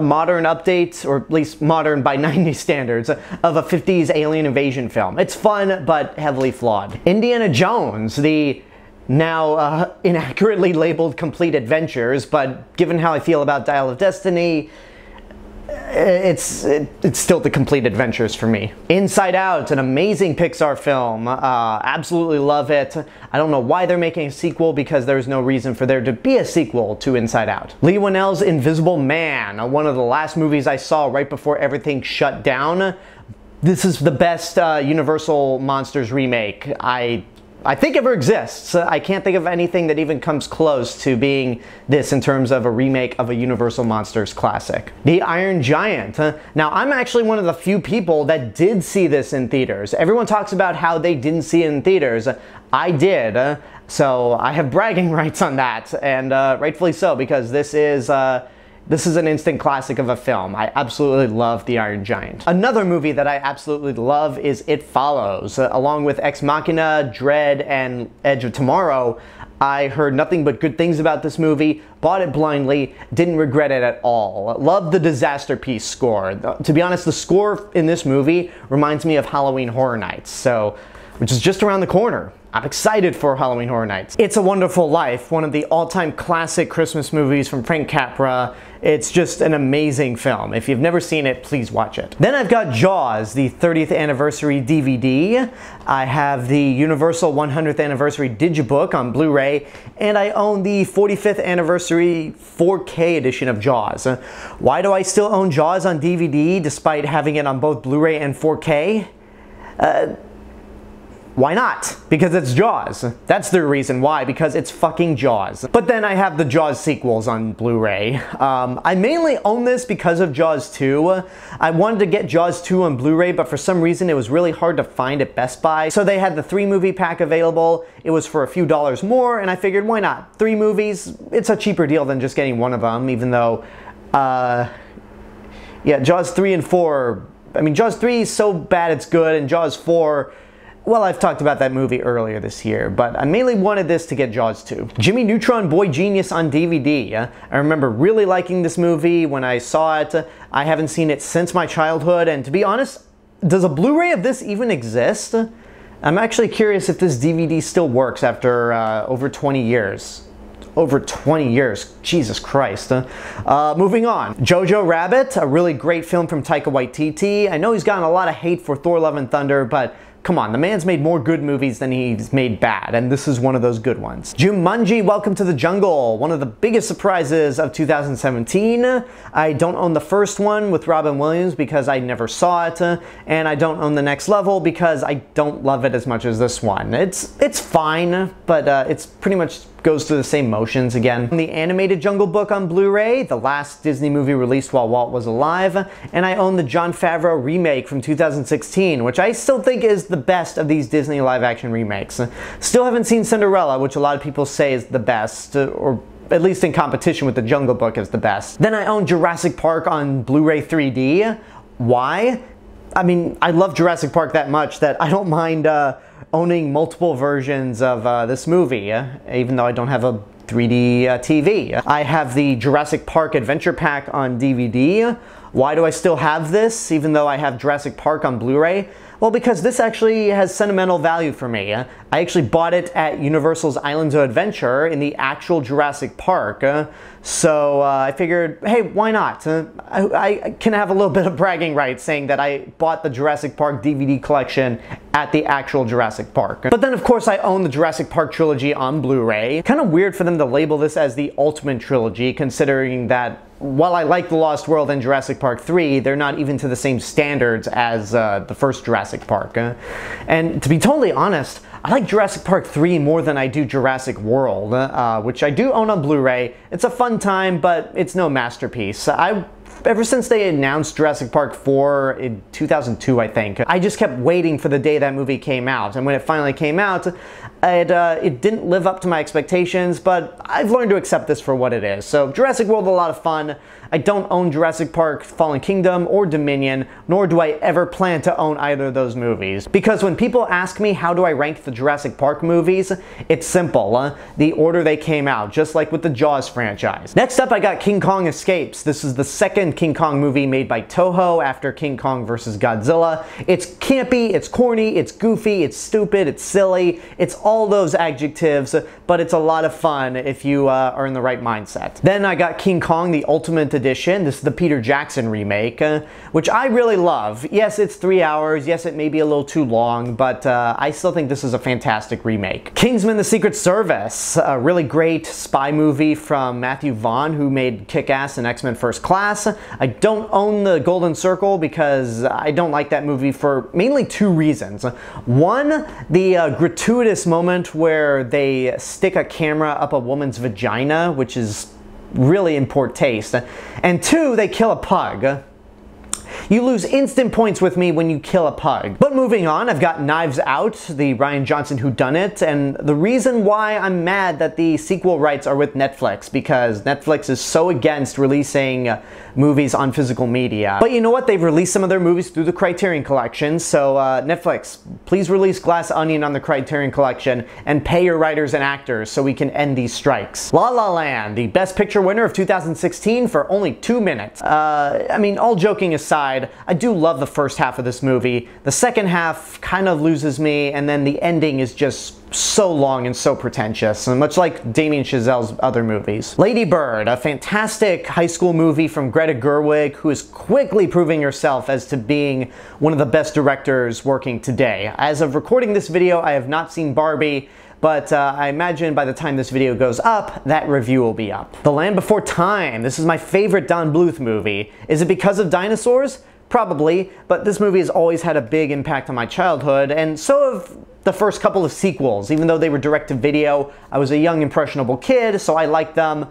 modern update, or at least modern by 90s standards, of a 50s alien invasion film. It's fun, but heavily flawed. Indiana Jones, the now inaccurately labeled Complete Adventures, but given how I feel about Dial of Destiny, it's still the Complete Adventures for me. Inside Out, an amazing Pixar film. Absolutely love it. I don't know why they're making a sequel, because there's no reason for there to be a sequel to Inside Out. Lee Whannell's Invisible Man, one of the last movies I saw right before everything shut down. This is the best Universal Monsters remake I think ever exists. I can't think of anything that even comes close to being this in terms of a remake of a Universal Monsters classic. The Iron Giant. Now, I'm actually one of the few people that did see this in theaters. Everyone talks about how they didn't see it in theaters. I did, so I have bragging rights on that, and rightfully so, because this is an instant classic of a film. I absolutely love The Iron Giant. Another movie that I absolutely love is It Follows. Along with Ex Machina, Dread, and Edge of Tomorrow, I heard nothing but good things about this movie, bought it blindly, didn't regret it at all. Love the Disaster Piece score. To be honest, the score in this movie reminds me of Halloween Horror Nights, which is just around the corner. I'm excited for Halloween Horror Nights. It's a Wonderful Life, one of the all-time classic Christmas movies from Frank Capra. It's just an amazing film. If you've never seen it, please watch it. Then I've got Jaws, the 30th anniversary DVD. I have the Universal 100th anniversary Digibook on Blu-ray, and I own the 45th anniversary 4K edition of Jaws. Why do I still own Jaws on DVD despite having it on both Blu-ray and 4K? Why not? Because it's Jaws. That's the reason why, because it's fucking Jaws. But then I have the Jaws sequels on Blu-ray. I mainly own this because of Jaws 2. I wanted to get Jaws 2 on Blu-ray, but for some reason it was really hard to find at Best Buy. So they had the 3-movie pack available. It was for a few dollars more, and I figured, why not? 3 movies, it's a cheaper deal than just getting one of them, even though, yeah, Jaws 3 and 4, I mean, Jaws 3 is so bad it's good, and Jaws 4, well, I've talked about that movie earlier this year, but I mainly wanted this to get Jaws 2. Jimmy Neutron Boy Genius on DVD. I remember really liking this movie when I saw it. I haven't seen it since my childhood, and to be honest, does a Blu-ray of this even exist? I'm actually curious if this DVD still works after over 20 years. Over 20 years, Jesus Christ. Moving on, Jojo Rabbit, a really great film from Taika Waititi. I know he's gotten a lot of hate for Thor Love and Thunder, but come on, the man's made more good movies than he's made bad, and this is one of those good ones. Jumanji: Welcome to the Jungle, one of the biggest surprises of 2017. I don't own the first one with Robin Williams because I never saw it, and I don't own The Next Level because I don't love it as much as this one. It's fine, but it's pretty much goes through the same motions again. The animated Jungle Book on Blu-ray, the last Disney movie released while Walt was alive, and I own the Jon Favreau remake from 2016, which I still think is the best of these Disney live-action remakes. Still haven't seen Cinderella, which a lot of people say is the best, or at least in competition with the Jungle Book as the best. Then I own Jurassic Park on Blu-ray 3D, Why? I mean, I love Jurassic Park that much that I don't mind owning multiple versions of this movie, even though I don't have a 3D TV. I have the Jurassic Park Adventure Pack on DVD. Why do I still have this, even though I have Jurassic Park on Blu-ray? Well, because this actually has sentimental value for me. I actually bought it at Universal's Islands of Adventure in the actual Jurassic Park. So I figured, hey, why not? I can have a little bit of bragging rights saying that I bought the Jurassic Park DVD collection at the actual Jurassic Park. But then, of course, I own the Jurassic Park trilogy on Blu-ray. Kind of weird for them to label this as the Ultimate Trilogy, considering that while I like The Lost World and Jurassic Park 3, they're not even to the same standards as the first Jurassic Park. And to be totally honest, I like Jurassic Park 3 more than I do Jurassic World, which I do own on Blu-ray. It's a fun time, but it's no masterpiece. Ever since they announced Jurassic Park 4 in 2002, I think, I just kept waiting for the day that movie came out. And when it finally came out, it didn't live up to my expectations, but I've learned to accept this for what it is. So Jurassic World, a lot of fun. I don't own Jurassic Park Fallen Kingdom or Dominion, nor do I ever plan to own either of those movies. Because when people ask me how do I rank the Jurassic Park movies, it's simple. The order they came out, just like with the Jaws franchise. Next up, I got King Kong Escapes. This is the second King Kong movie made by Toho after King Kong vs. Godzilla. It's campy, it's corny, it's goofy, it's stupid, it's silly, it's all those adjectives, but it's a lot of fun if you are in the right mindset. Then I got King Kong the Ultimate Edition. This is the Peter Jackson remake, which I really love. Yes, it's 3 hours, yes, it may be a little too long, but I still think this is a fantastic remake. Kingsman the Secret Service, a really great spy movie from Matthew Vaughn, who made Kick-Ass and X-Men First Class. I don't own The Golden Circle because I don't like that movie for mainly two reasons. One, the gratuitous moment where they stick a camera up a woman's vagina, which is really in poor taste. And two, they kill a pug. You lose instant points with me when you kill a pug. But moving on, I've got Knives Out, the Rian Johnson whodunit, and the reason why I'm mad that the sequel rights are with Netflix, because Netflix is so against releasing movies on physical media. But you know what? They've released some of their movies through the Criterion Collection, so Netflix, please release Glass Onion on the Criterion Collection and pay your writers and actors so we can end these strikes. La La Land, the Best Picture winner of 2016 for only 2 minutes. I mean, all joking aside, I do love the first half of this movie. The second half kind of loses me, and then the ending is just so long and so pretentious, and much like Damien Chazelle's other movies. Lady Bird, a fantastic high school movie from Greta Gerwig, who is quickly proving herself as to being one of the best directors working today. As of recording this video, I have not seen Barbie, but I imagine by the time this video goes up, that review will be up. The Land Before Time. This is my favorite Don Bluth movie. Is it because of dinosaurs? Probably, but this movie has always had a big impact on my childhood, and so have the first couple of sequels. Even though they were direct-to-video, I was a young, impressionable kid, so I liked them.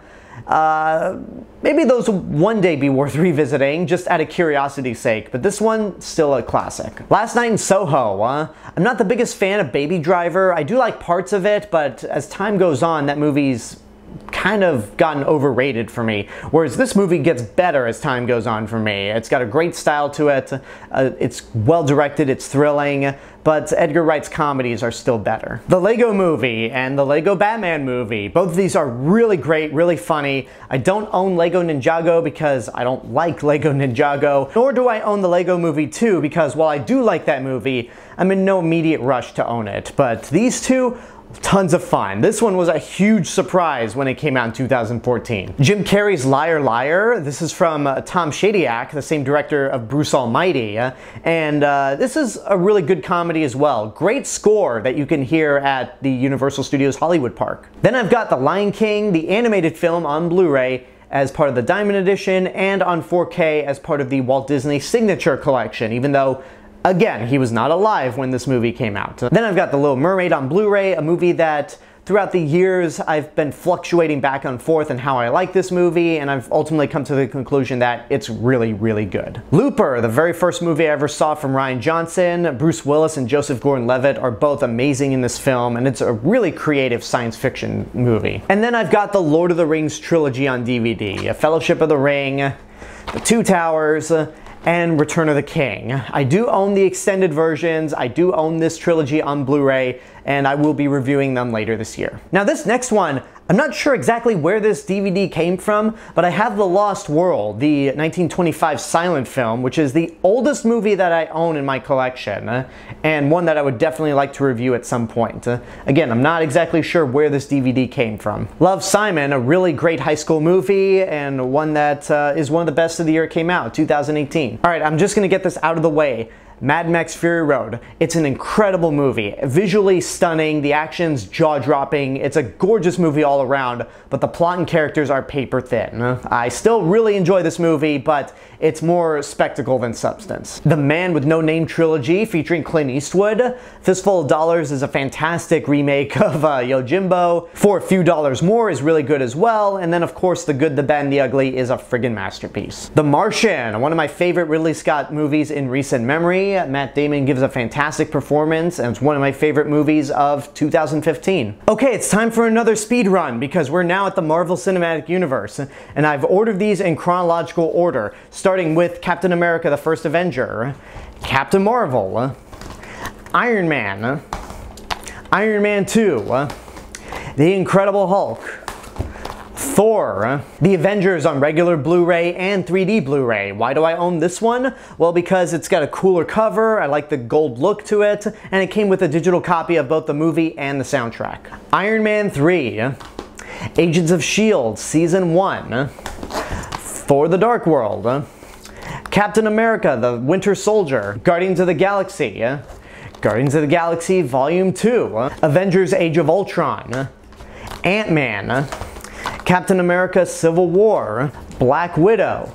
Maybe those will one day be worth revisiting, just out of curiosity's sake, but this one's still a classic. Last Night in Soho. I'm not the biggest fan of Baby Driver. I do like parts of it, but as time goes on, that movie's kind of gotten overrated for me, whereas this movie gets better as time goes on for me. It's got a great style to it, it's well directed, it's thrilling, but Edgar Wright's comedies are still better. The Lego Movie and the Lego Batman Movie. Both of these are really great, really funny. I don't own Lego Ninjago because I don't like Lego Ninjago, nor do I own the Lego Movie 2 because while I do like that movie, I'm in no immediate rush to own it. But these two, tons of fun. This one was a huge surprise when it came out in 2014. Jim Carrey's Liar Liar. This is from Tom Shadyac, the same director of Bruce Almighty. This is a really good comedy as well. Great score that you can hear at the Universal Studios Hollywood Park. Then I've got The Lion King, the animated film on Blu-ray, as part of the Diamond Edition and on 4K as part of the Walt Disney Signature Collection, even though again, he was not alive when this movie came out. Then I've got The Little Mermaid on Blu-ray, a movie that throughout the years I've been fluctuating back and forth on how I like this movie, and I've ultimately come to the conclusion that it's really, really good. Looper, the very first movie I ever saw from Rian Johnson. Bruce Willis and Joseph Gordon-Levitt are both amazing in this film, and it's a really creative science fiction movie. And then I've got the Lord of the Rings trilogy on DVD, A Fellowship of the Ring, The Two Towers, and Return of the King. I do own the extended versions, I do own this trilogy on Blu-ray, and I will be reviewing them later this year. Now this next one, I'm not sure exactly where this DVD came from, but I have The Lost World, the 1925 silent film, which is the oldest movie that I own in my collection, and one that I would definitely like to review at some point. Again, I'm not exactly sure where this DVD came from. Love, Simon, a really great high school movie, and one that is one of the best of the year it came out, 2018. All right, I'm just gonna get this out of the way. Mad Max Fury Road. It's an incredible movie. Visually stunning, the action's jaw-dropping, it's a gorgeous movie all around, but the plot and characters are paper thin. I still really enjoy this movie, but it's more spectacle than substance. The Man with No Name trilogy featuring Clint Eastwood. Fistful of Dollars is a fantastic remake of Yojimbo. For a Few Dollars More is really good as well, and then of course The Good, the Bad, and the Ugly is a friggin' masterpiece. The Martian, one of my favorite Ridley Scott movies in recent memory. Matt Damon gives a fantastic performance, and it's one of my favorite movies of 2015. Okay, it's time for another speed run, because we're now at the Marvel Cinematic Universe, and I've ordered these in chronological order, starting with Captain America: The First Avenger, Captain Marvel, Iron Man, Iron Man 2, The Incredible Hulk, Thor, The Avengers on regular Blu-ray and 3D Blu-ray. Why do I own this one? Well, because it's got a cooler cover, I like the gold look to it, and it came with a digital copy of both the movie and the soundtrack. Iron Man 3, Agents of S.H.I.E.L.D. Season 1, Thor: The Dark World, Captain America: The Winter Soldier, Guardians of the Galaxy, Guardians of the Galaxy Volume 2, Avengers: Age of Ultron, Ant-Man, Captain America: Civil War, Black Widow,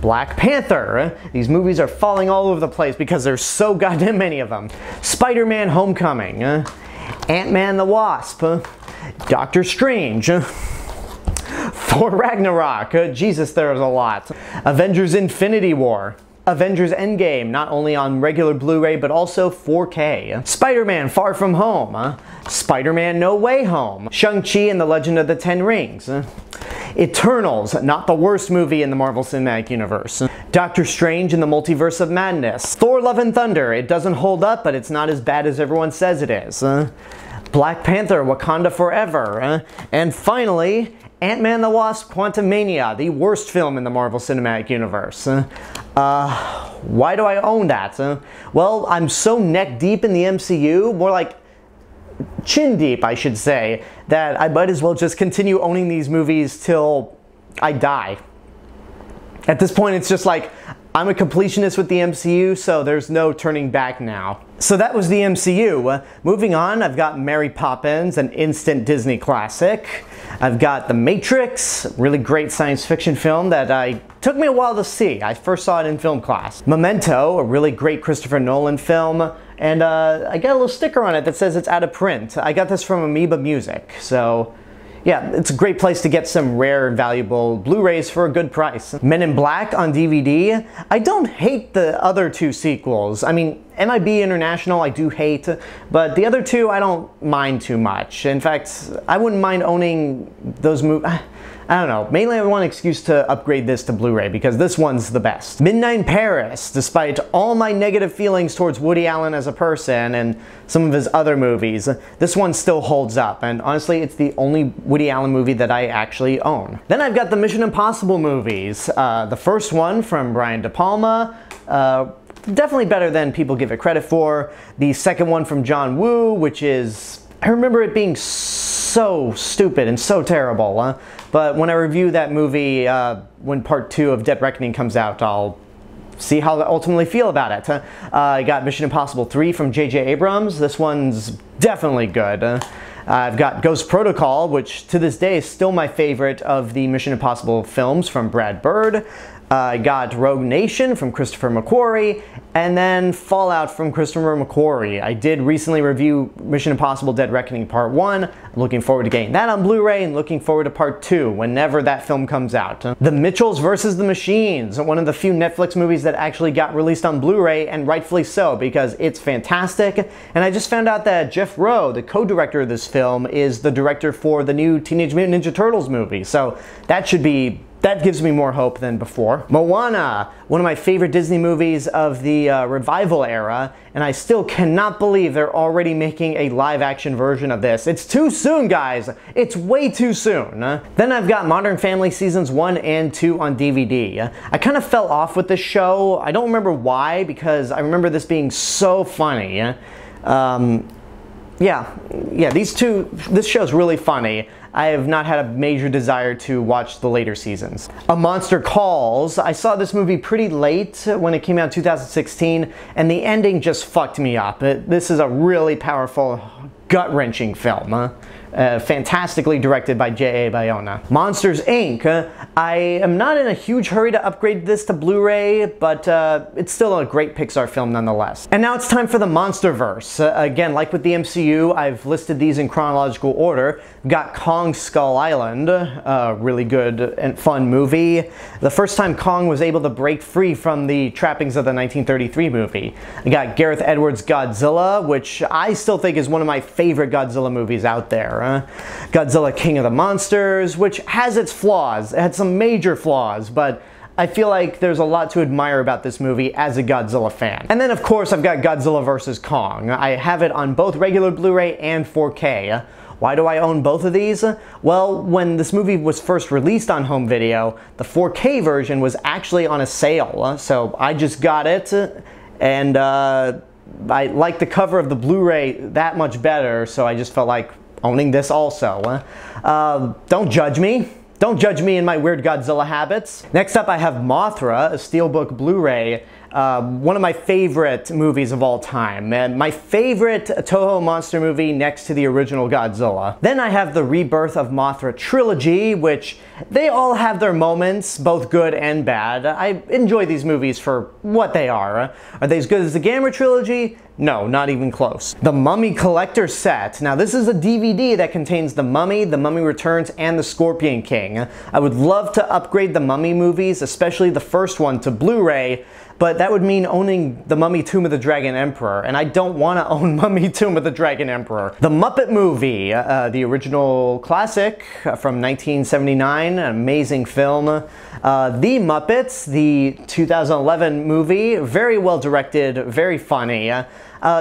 Black Panther. These movies are falling all over the place because there's so goddamn many of them. Spider-Man: Homecoming, Ant-Man the Wasp, Doctor Strange, Thor: Ragnarok. Jesus, there's a lot. Avengers: Infinity War, Avengers: Endgame, not only on regular Blu-ray, but also 4K. Spider-Man: Far From Home, Spider-Man: No Way Home, Shang-Chi and the Legend of the Ten Rings, Eternals, not the worst movie in the Marvel Cinematic Universe, Doctor Strange and the Multiverse of Madness, Thor: Love and Thunder, it doesn't hold up, but it's not as bad as everyone says it is, Black Panther: Wakanda Forever, and finally, Ant-Man the Wasp: Quantumania, the worst film in the Marvel Cinematic Universe. Why do I own that? Well, I'm so neck deep in the MCU, more like chin deep, I should say, that I might as well just continue owning these movies till I die. At this point, it's just like, I'm a completionist with the MCU, so there's no turning back now. So that was the MCU. Moving on, I've got Mary Poppins, an instant Disney classic. I've got The Matrix, really great science fiction film that took me a while to see. I first saw it in film class. Memento, a really great Christopher Nolan film. And I got a little sticker on it that says it's out of print. I got this from Amoeba Music, so yeah, it's a great place to get some rare and valuable Blu-rays for a good price. Men in Black on DVD. I don't hate the other two sequels. I mean, MIB International I do hate, but the other two I don't mind too much. In fact, I wouldn't mind owning those movies. I don't know, mainly I want an excuse to upgrade this to Blu-ray because this one's the best. Midnight in Paris, despite all my negative feelings towards Woody Allen as a person and some of his other movies, this one still holds up, and honestly it's the only Woody Allen movie that I actually own. Then I've got the Mission Impossible movies. The first one from Brian De Palma, definitely better than people give it credit for. The second one from John Woo, which is, I remember it being so stupid and so terrible, but when I review that movie, when part 2 of Dead Reckoning comes out, I'll see how I ultimately feel about it. I got Mission Impossible 3 from J.J. Abrams. This one's definitely good. I've got Ghost Protocol, which to this day is still my favorite of the Mission Impossible films from Brad Bird. I got Rogue Nation from Christopher McQuarrie, and then Fallout from Christopher McQuarrie. I did recently review Mission Impossible Dead Reckoning Part 1. I'm looking forward to getting that on Blu-ray and looking forward to Part 2 whenever that film comes out. The Mitchells vs. the Machines, one of the few Netflix movies that actually got released on Blu-ray, and rightfully so because it's fantastic. And I just found out that Jeff Rowe, the co-director of this film, is the director for the new Teenage Mutant Ninja Turtles movie, so that should be that gives me more hope than before. Moana, one of my favorite Disney movies of the revival era, and I still cannot believe they're already making a live action version of this. It's too soon, guys. It's way too soon. Then I've got Modern Family Seasons 1 and 2 on DVD. I kind of fell off with this show. I don't remember why, because I remember this being so funny. Yeah, this show's really funny. I have not had a major desire to watch the later seasons. A Monster Calls. I saw this movie pretty late when it came out in 2016, and the ending just fucked me up. This is a really powerful, gut-wrenching film. Fantastically directed by J.A. Bayona. Monsters, Inc. I am not in a huge hurry to upgrade this to Blu-ray, but it's still a great Pixar film nonetheless. And now it's time for the Monsterverse. Again, like with the MCU, I've listed these in chronological order. We've got Kong Skull Island, a really good and fun movie. The first time Kong was able to break free from the trappings of the 1933 movie. I got Gareth Edwards' Godzilla, which I still think is one of my favorite Godzilla movies out there. Godzilla King of the Monsters, which has its flaws. It had some major flaws, but I feel like there's a lot to admire about this movie as a Godzilla fan. And then of course I've got Godzilla vs. Kong. I have it on both regular Blu-ray and 4K. Why do I own both of these? Well, when this movie was first released on home video, the 4K version was actually on a sale, so I just got it, and I like the cover of the Blu-ray that much better, so I just felt like owning this also. Don't judge me. Don't judge me in my weird Godzilla habits. Next up, I have Mothra, a Steelbook Blu-ray, one of my favorite movies of all time, and my favorite Toho monster movie next to the original Godzilla. Then I have the Rebirth of Mothra trilogy, which they all have their moments, both good and bad. I enjoy these movies for what they are. Are they as good as the Gamera trilogy? No, not even close. The Mummy Collector Set. Now this is a DVD that contains The Mummy Returns, and The Scorpion King. I would love to upgrade the Mummy movies, especially the first one, to Blu-ray, but that would mean owning the Mummy Tomb of the Dragon Emperor, and I don't want to own Mummy Tomb of the Dragon Emperor. The Muppet Movie, the original classic from 1979, an amazing film. The Muppets, the 2011 movie, very well directed, very funny.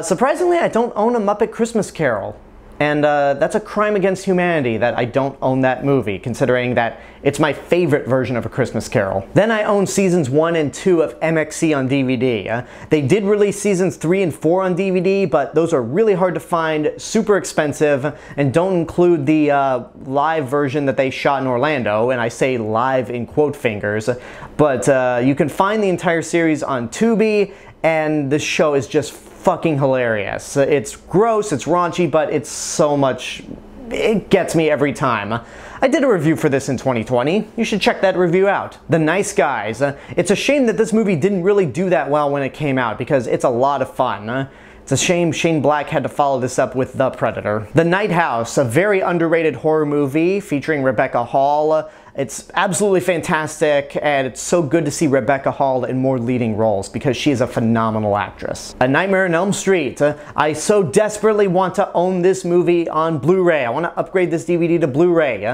Surprisingly, I don't own A Muppet Christmas Carol, and that's a crime against humanity that I don't own that movie, considering that it's my favorite version of A Christmas Carol. Then I own seasons 1 and 2 of MXC on DVD. They did release seasons 3 and 4 on DVD, but those are really hard to find, super expensive, and don't include the live version that they shot in Orlando, and I say live in quote fingers, but you can find the entire series on Tubi, and this show is just fucking hilarious. It's gross, it's raunchy, but it's so much, it gets me every time. I did a review for this in 2020. You should check that review out. The Nice Guys. It's a shame that this movie didn't really do that well when it came out, because it's a lot of fun. It's a shame Shane Black had to follow this up with The Predator. The Night House, a very underrated horror movie featuring Rebecca Hall. It's absolutely fantastic, and it's so good to see Rebecca Hall in more leading roles because she is a phenomenal actress. A Nightmare on Elm Street. I so desperately want to own this movie on Blu-ray. I want to upgrade this DVD to Blu-ray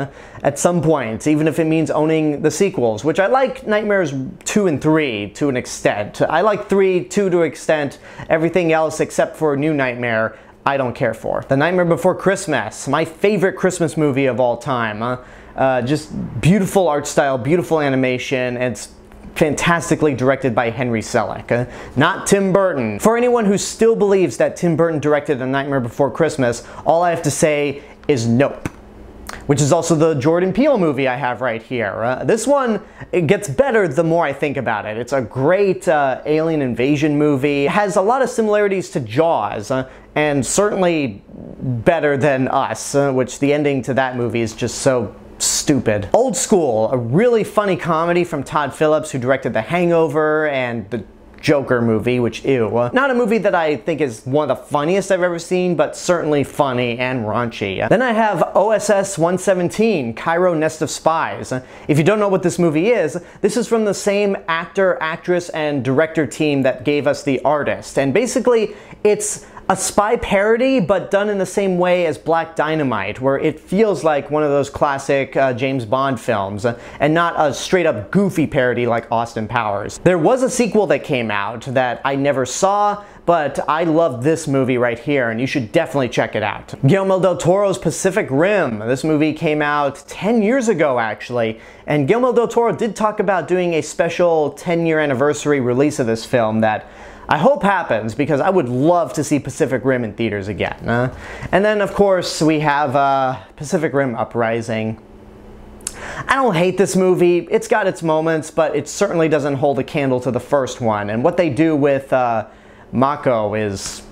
at some point, even if it means owning the sequels, which I like Nightmares 2 and 3 to an extent. I like 3, 2 to an extent, everything else except for New Nightmare, I don't care for. The Nightmare Before Christmas, my favorite Christmas movie of all time. Just beautiful art style, beautiful animation, and it's fantastically directed by Henry Selick, not Tim Burton. For anyone who still believes that Tim Burton directed A Nightmare Before Christmas, all I have to say is nope. Which is also the Jordan Peele movie I have right here. This one, it gets better the more I think about it. It's a great alien invasion movie. It has a lot of similarities to Jaws, and certainly better than Us, which the ending to that movie is just so stupid. Old School, a really funny comedy from Todd Phillips, who directed The Hangover and the Joker movie, which, ew. Not a movie that I think is one of the funniest I've ever seen, but certainly funny and raunchy. Then I have OSS 117, Cairo Nest of Spies. If you don't know what this is from the same actor, actress, and director team that gave us The Artist. And basically, it's a spy parody, but done in the same way as Black Dynamite, where it feels like one of those classic James Bond films, and not a straight-up goofy parody like Austin Powers. There was a sequel that came out that I never saw, but I love this movie right here, and you should definitely check it out. Guillermo del Toro's Pacific Rim. This movie came out 10 years ago, actually, and Guillermo del Toro did talk about doing a special 10-year anniversary release of this film that I hope happens, because I would love to see Pacific Rim in theaters again. And then, of course, we have Pacific Rim Uprising. I don't hate this movie. It's got its moments, but it certainly doesn't hold a candle to the first one. And what they do with Mako is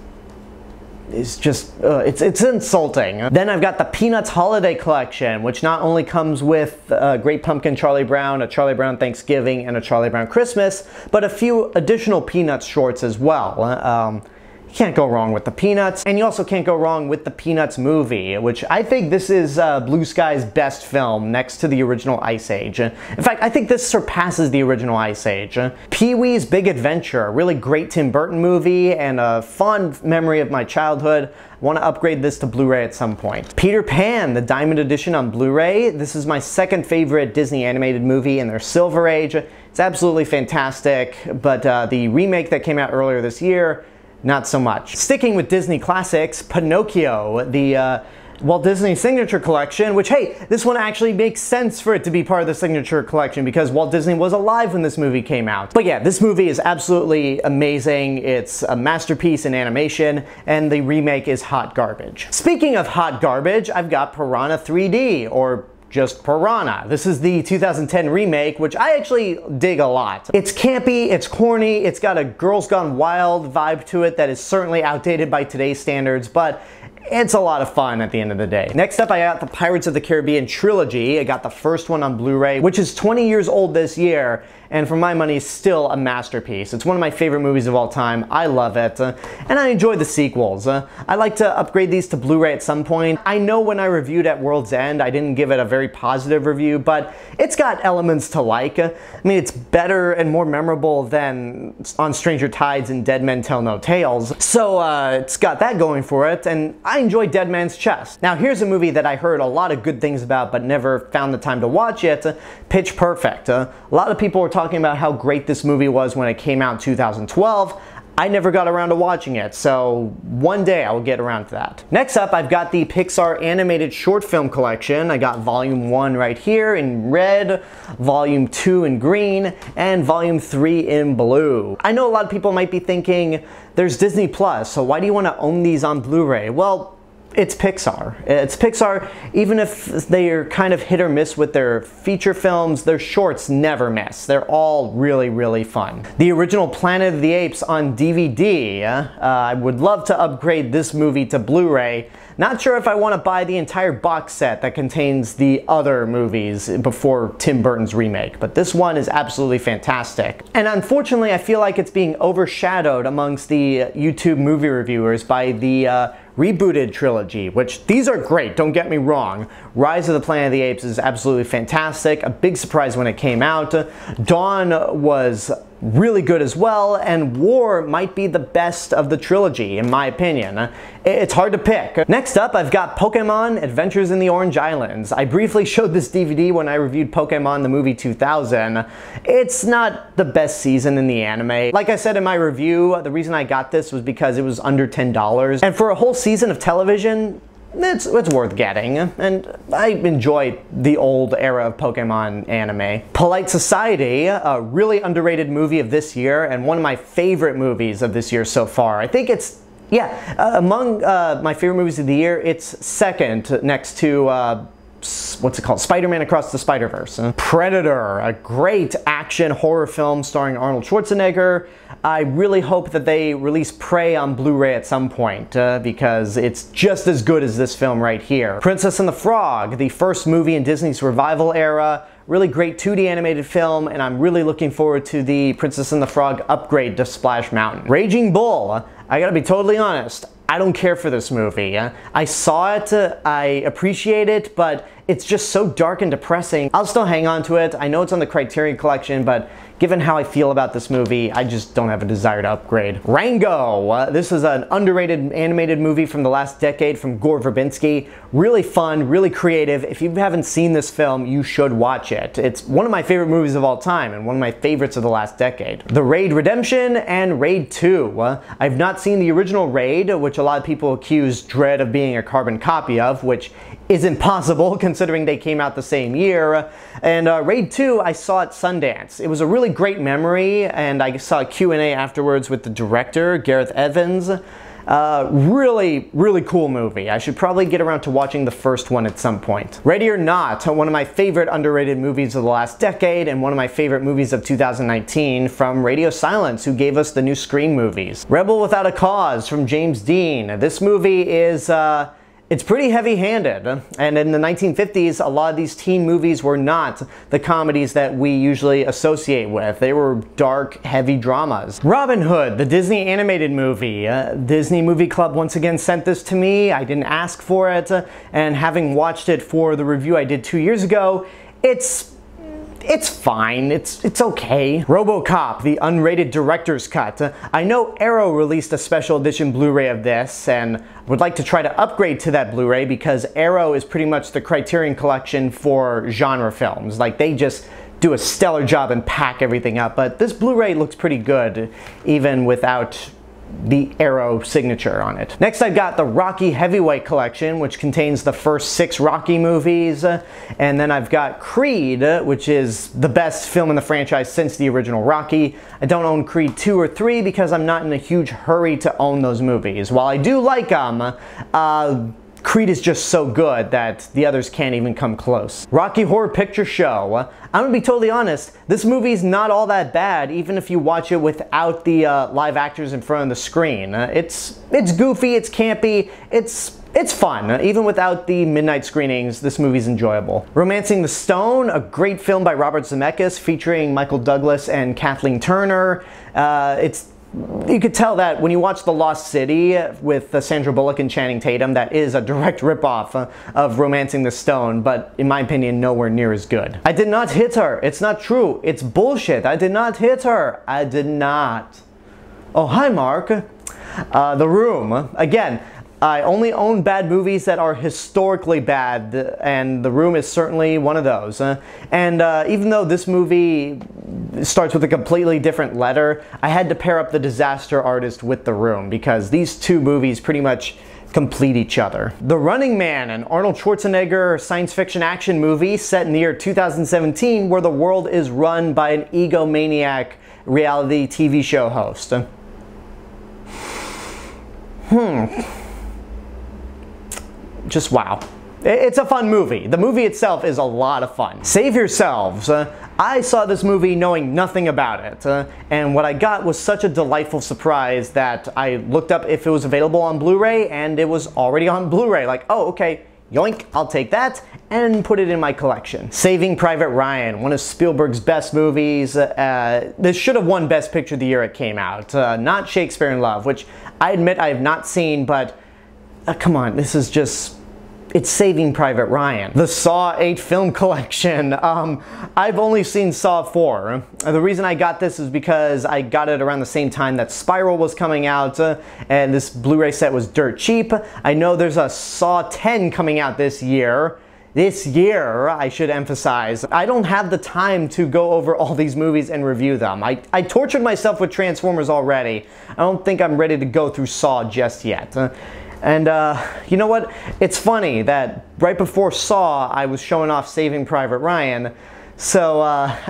just, it's insulting. Then I've got the Peanuts Holiday Collection, which not only comes with Great Pumpkin Charlie Brown, a Charlie Brown Thanksgiving, and a Charlie Brown Christmas, but a few additional Peanuts shorts as well. You can't go wrong with the Peanuts, and you also can't go wrong with the Peanuts movie, which I think this is Blue Sky's best film next to the original Ice Age. In fact, I think this surpasses the original Ice Age. Pee-wee's Big Adventure, a really great Tim Burton movie and a fond memory of my childhood. I want to upgrade this to Blu-ray at some point. Peter Pan, the Diamond Edition on Blu-ray. This is my second favorite Disney animated movie in their Silver Age. It's absolutely fantastic, but the remake that came out earlier this year, not so much. Sticking with Disney classics, Pinocchio, the Walt Disney Signature Collection, which, hey, this one actually makes sense for it to be part of the Signature Collection because Walt Disney was alive when this movie came out. But yeah, this movie is absolutely amazing. It's a masterpiece in animation, and the remake is hot garbage. Speaking of hot garbage, I've got Piranha 3D, or just Piranha. This is the 2010 remake, which I actually dig a lot. It's campy, it's corny, it's got a Girls Gone Wild vibe to it that is certainly outdated by today's standards, but it's a lot of fun at the end of the day. Next up, I got the Pirates of the Caribbean trilogy. I got the first one on Blu-ray, which is 20 years old this year, and for my money, still a masterpiece. It's one of my favorite movies of all time. I love it, and I enjoy the sequels. I like to upgrade these to Blu-ray at some point. I know when I reviewed at World's End, I didn't give it a very positive review, but it's got elements to like. I mean, it's better and more memorable than On Stranger Tides and Dead Men Tell No Tales, so it's got that going for it, and I enjoy Dead Man's Chest. Now, here's a movie that I heard a lot of good things about but never found the time to watch it, Pitch Perfect. A lot of people were talking about how great this movie was when it came out in 2012. I never got around to watching it, so one day I will get around to that. Next up, I've got the Pixar Animated Short Film Collection. I got Volume 1 right here in red, Volume 2 in green, and Volume 3 in blue. I know a lot of people might be thinking, there's Disney Plus, so why do you want to own these on Blu-ray? Well, it's Pixar. It's Pixar. Even if they're kind of hit or miss with their feature films, their shorts never miss. They're all really, really fun. The original Planet of the Apes on DVD. I would love to upgrade this movie to Blu-ray. Not sure if I want to buy the entire box set that contains the other movies before Tim Burton's remake, but this one is absolutely fantastic. And unfortunately, I feel like it's being overshadowed amongst the YouTube movie reviewers by the rebooted trilogy, which these are great, don't get me wrong. Rise of the Planet of the Apes is absolutely fantastic, a big surprise when it came out. Dawn was really good as well, and War might be the best of the trilogy, in my opinion. It's hard to pick. Next up, I've got Pokemon Adventures in the Orange Islands. I briefly showed this DVD when I reviewed Pokemon the Movie 2000. It's not the best season in the anime. Like I said in my review, the reason I got this was because it was under $10, and for a whole season of television, it's worth getting, and I enjoy the old era of Pokemon anime. Polite Society, a really underrated movie of this year, and one of my favorite movies of this year so far. I think it's, yeah, among my favorite movies of the year, it's second next to what's it called? Spider-Man Across the Spider-Verse. Predator, a great action horror film starring Arnold Schwarzenegger. I really hope that they release Prey on Blu-ray at some point, because it's just as good as this film right here. Princess and the Frog, the first movie in Disney's revival era. Really great 2D animated film, and I'm really looking forward to the Princess and the Frog upgrade to Splash Mountain. Raging Bull, I gotta be totally honest, I don't care for this movie. I saw it, I appreciate it, but it's just so dark and depressing. I'll still hang on to it. I know it's on the Criterion Collection, but given how I feel about this movie, I just don't have a desire to upgrade. Rango! This is an underrated animated movie from the last decade from Gore Verbinski. Really fun, really creative. If you haven't seen this film, you should watch it. It's one of my favorite movies of all time and one of my favorites of the last decade. The Raid Redemption and Raid 2. I've not seen the original Raid, which a lot of people accuse Dredd of being a carbon copy of, which is impossible considering they came out the same year. And Raid 2, I saw at Sundance. It was a really great memory, and I saw a Q&A afterwards with the director, Gareth Evans. Really cool movie. I should probably get around to watching the first one at some point. Ready or Not, one of my favorite underrated movies of the last decade and one of my favorite movies of 2019 from Radio Silence, who gave us the new Scream movies. Rebel Without a Cause from James Dean. This movie is, it's pretty heavy-handed, and in the 1950s, a lot of these teen movies were not the comedies that we usually associate with. They were dark, heavy dramas. Robin Hood, the Disney animated movie. Disney Movie Club once again sent this to me. I didn't ask for it, and having watched it for the review I did 2 years ago, it's fine. It's okay. RoboCop, the unrated director's cut. I know Arrow released a special edition Blu-ray of this, and would like to try to upgrade to that Blu-ray because Arrow is pretty much the Criterion Collection for genre films. Like, they just do a stellar job and pack everything up, but this Blu-ray looks pretty good even without the Arrow signature on it. Next, I've got the Rocky Heavyweight Collection, which contains the first 6 Rocky movies, and then I've got Creed, which is the best film in the franchise since the original Rocky. I don't own Creed 2 or 3 because I'm not in a huge hurry to own those movies. While I do like them, Creed is just so good that the others can't even come close. Rocky Horror Picture Show. I'm gonna be totally honest, this movie's not all that bad, even if you watch it without the live actors in front of the screen. It's goofy, it's campy, it's fun. Even without the midnight screenings, this movie's enjoyable. Romancing the Stone, a great film by Robert Zemeckis featuring Michael Douglas and Kathleen Turner. You could tell that when you watch The Lost City with Sandra Bullock and Channing Tatum, that is a direct ripoff of Romancing the Stone, but in my opinion, nowhere near as good. I did not hit her. It's not true. It's bullshit. I did not hit her. I did not. Oh, hi, Mark. The Room. Again, I only own bad movies that are historically bad, and The Room is certainly one of those. And even though this movie starts with a completely different letter, I had to pair up The Disaster Artist with The Room because these two movies pretty much complete each other. The Running Man, an Arnold Schwarzenegger science fiction action movie set in the year 2017 where the world is run by an egomaniac reality TV show host. Just wow. It's a fun movie. The movie itself is a lot of fun. Save Yourselves. I saw this movie knowing nothing about it, and what I got was such a delightful surprise that I looked up if it was available on Blu-ray, and it was already on Blu-ray. Like, oh, okay, yoink, I'll take that, and put it in my collection. Saving Private Ryan, one of Spielberg's best movies. This should have won Best Picture the year it came out. Not Shakespeare in Love, which I admit I have not seen, but come on, this is just... it's Saving Private Ryan. The Saw 8 film collection. I've only seen Saw 4. The reason I got this is because I got it around the same time that Spiral was coming out, and this Blu-ray set was dirt cheap. I know there's a Saw 10 coming out this year. This year, I should emphasize. I don't have the time to go over all these movies and review them. I tortured myself with Transformers already. I don't think I'm ready to go through Saw just yet. And you know what? It's funny that right before Saw, I was showing off Saving Private Ryan. So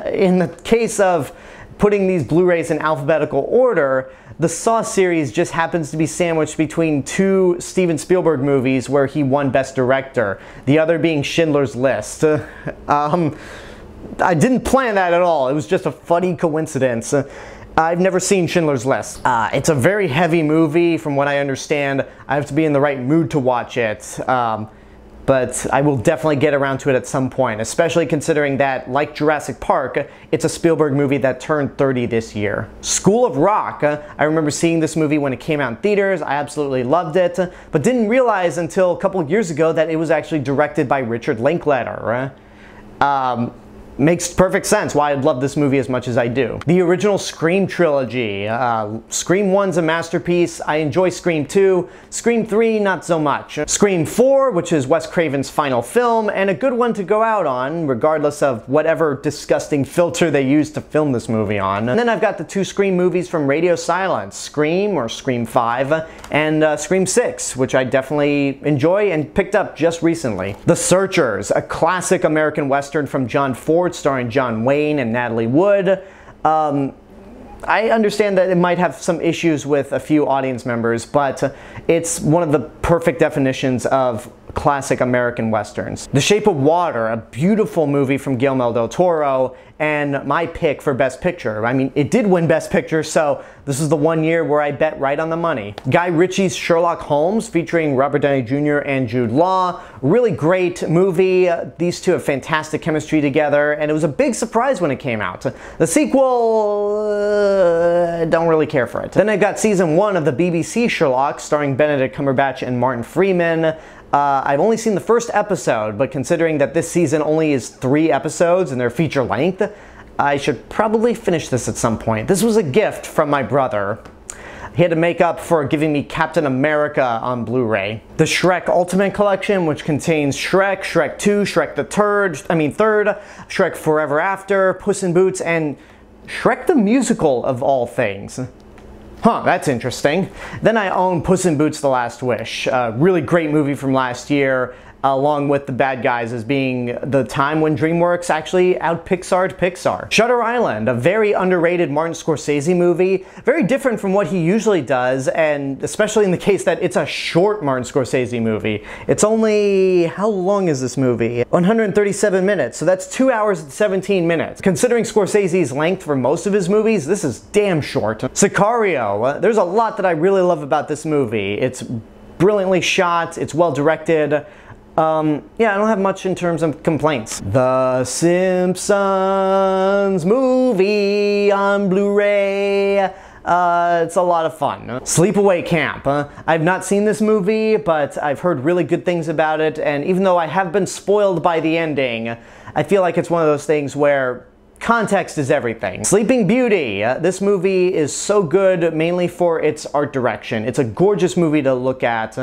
in the case of putting these Blu-rays in alphabetical order, the Saw series just happens to be sandwiched between two Steven Spielberg movies where he won Best Director, the other being Schindler's List. I didn't plan that at all. It was just a funny coincidence. I've never seen Schindler's List. It's a very heavy movie, from what I understand. I have to be in the right mood to watch it. but I will definitely get around to it at some point, especially considering that, like Jurassic Park, it's a Spielberg movie that turned 30 this year. School of Rock, I remember seeing this movie when it came out in theaters, I absolutely loved it, but didn't realize until a couple of years ago that it was actually directed by Richard Linklater. Makes perfect sense why I'd love this movie as much as I do. The original Scream trilogy. Scream 1's a masterpiece. I enjoy Scream 2. Scream 3, not so much. Scream 4, which is Wes Craven's final film, and a good one to go out on, regardless of whatever disgusting filter they used to film this movie on. And then I've got the two Scream movies from Radio Silence, Scream, or Scream 5, and Scream 6, which I definitely enjoy and picked up just recently. The Searchers, a classic American Western from John Ford, starring John Wayne and Natalie Wood. I understand that it might have some issues with a few audience members, but it's one of the perfect definitions of classic American Westerns. The Shape of Water, a beautiful movie from Guillermo del Toro, and my pick for Best Picture. I mean, it did win Best Picture, so this is the one year where I bet right on the money. Guy Ritchie's Sherlock Holmes, featuring Robert Downey Jr. and Jude Law. Really great movie. These two have fantastic chemistry together, and it was a big surprise when it came out. The sequel, don't really care for it. Then I got season 1 of the BBC Sherlock, starring Benedict Cumberbatch and Martin Freeman. I've only seen the first episode, but considering that this season only is 3 episodes and they're feature length, I should probably finish this at some point. This was a gift from my brother. He had to make up for giving me Captain America on Blu-ray. The Shrek Ultimate Collection, which contains Shrek, Shrek 2, Shrek the Third, Shrek Forever After, Puss in Boots, and Shrek the Musical of all things. Huh, that's interesting. Then I own Puss in Boots The Last Wish, a really great movie from last year, along with The Bad Guys as being the time when DreamWorks actually out-Pixar'd Pixar. Shutter Island, a very underrated Martin Scorsese movie, very different from what he usually does, and especially in the case that it's a short Martin Scorsese movie. It's only, how long is this movie? 137 minutes, so that's 2 hours and 17 minutes. Considering Scorsese's length for most of his movies, this is damn short. Sicario. There's a lot that I really love about this movie. It's brilliantly shot, it's well directed. Yeah, I don't have much in terms of complaints. The Simpsons movie on Blu-ray. It's a lot of fun. Sleepaway Camp. I've not seen this movie, but I've heard really good things about it, and even though I have been spoiled by the ending, I feel like it's one of those things where context is everything. Sleeping Beauty. This movie is so good mainly for its art direction. It's a gorgeous movie to look at,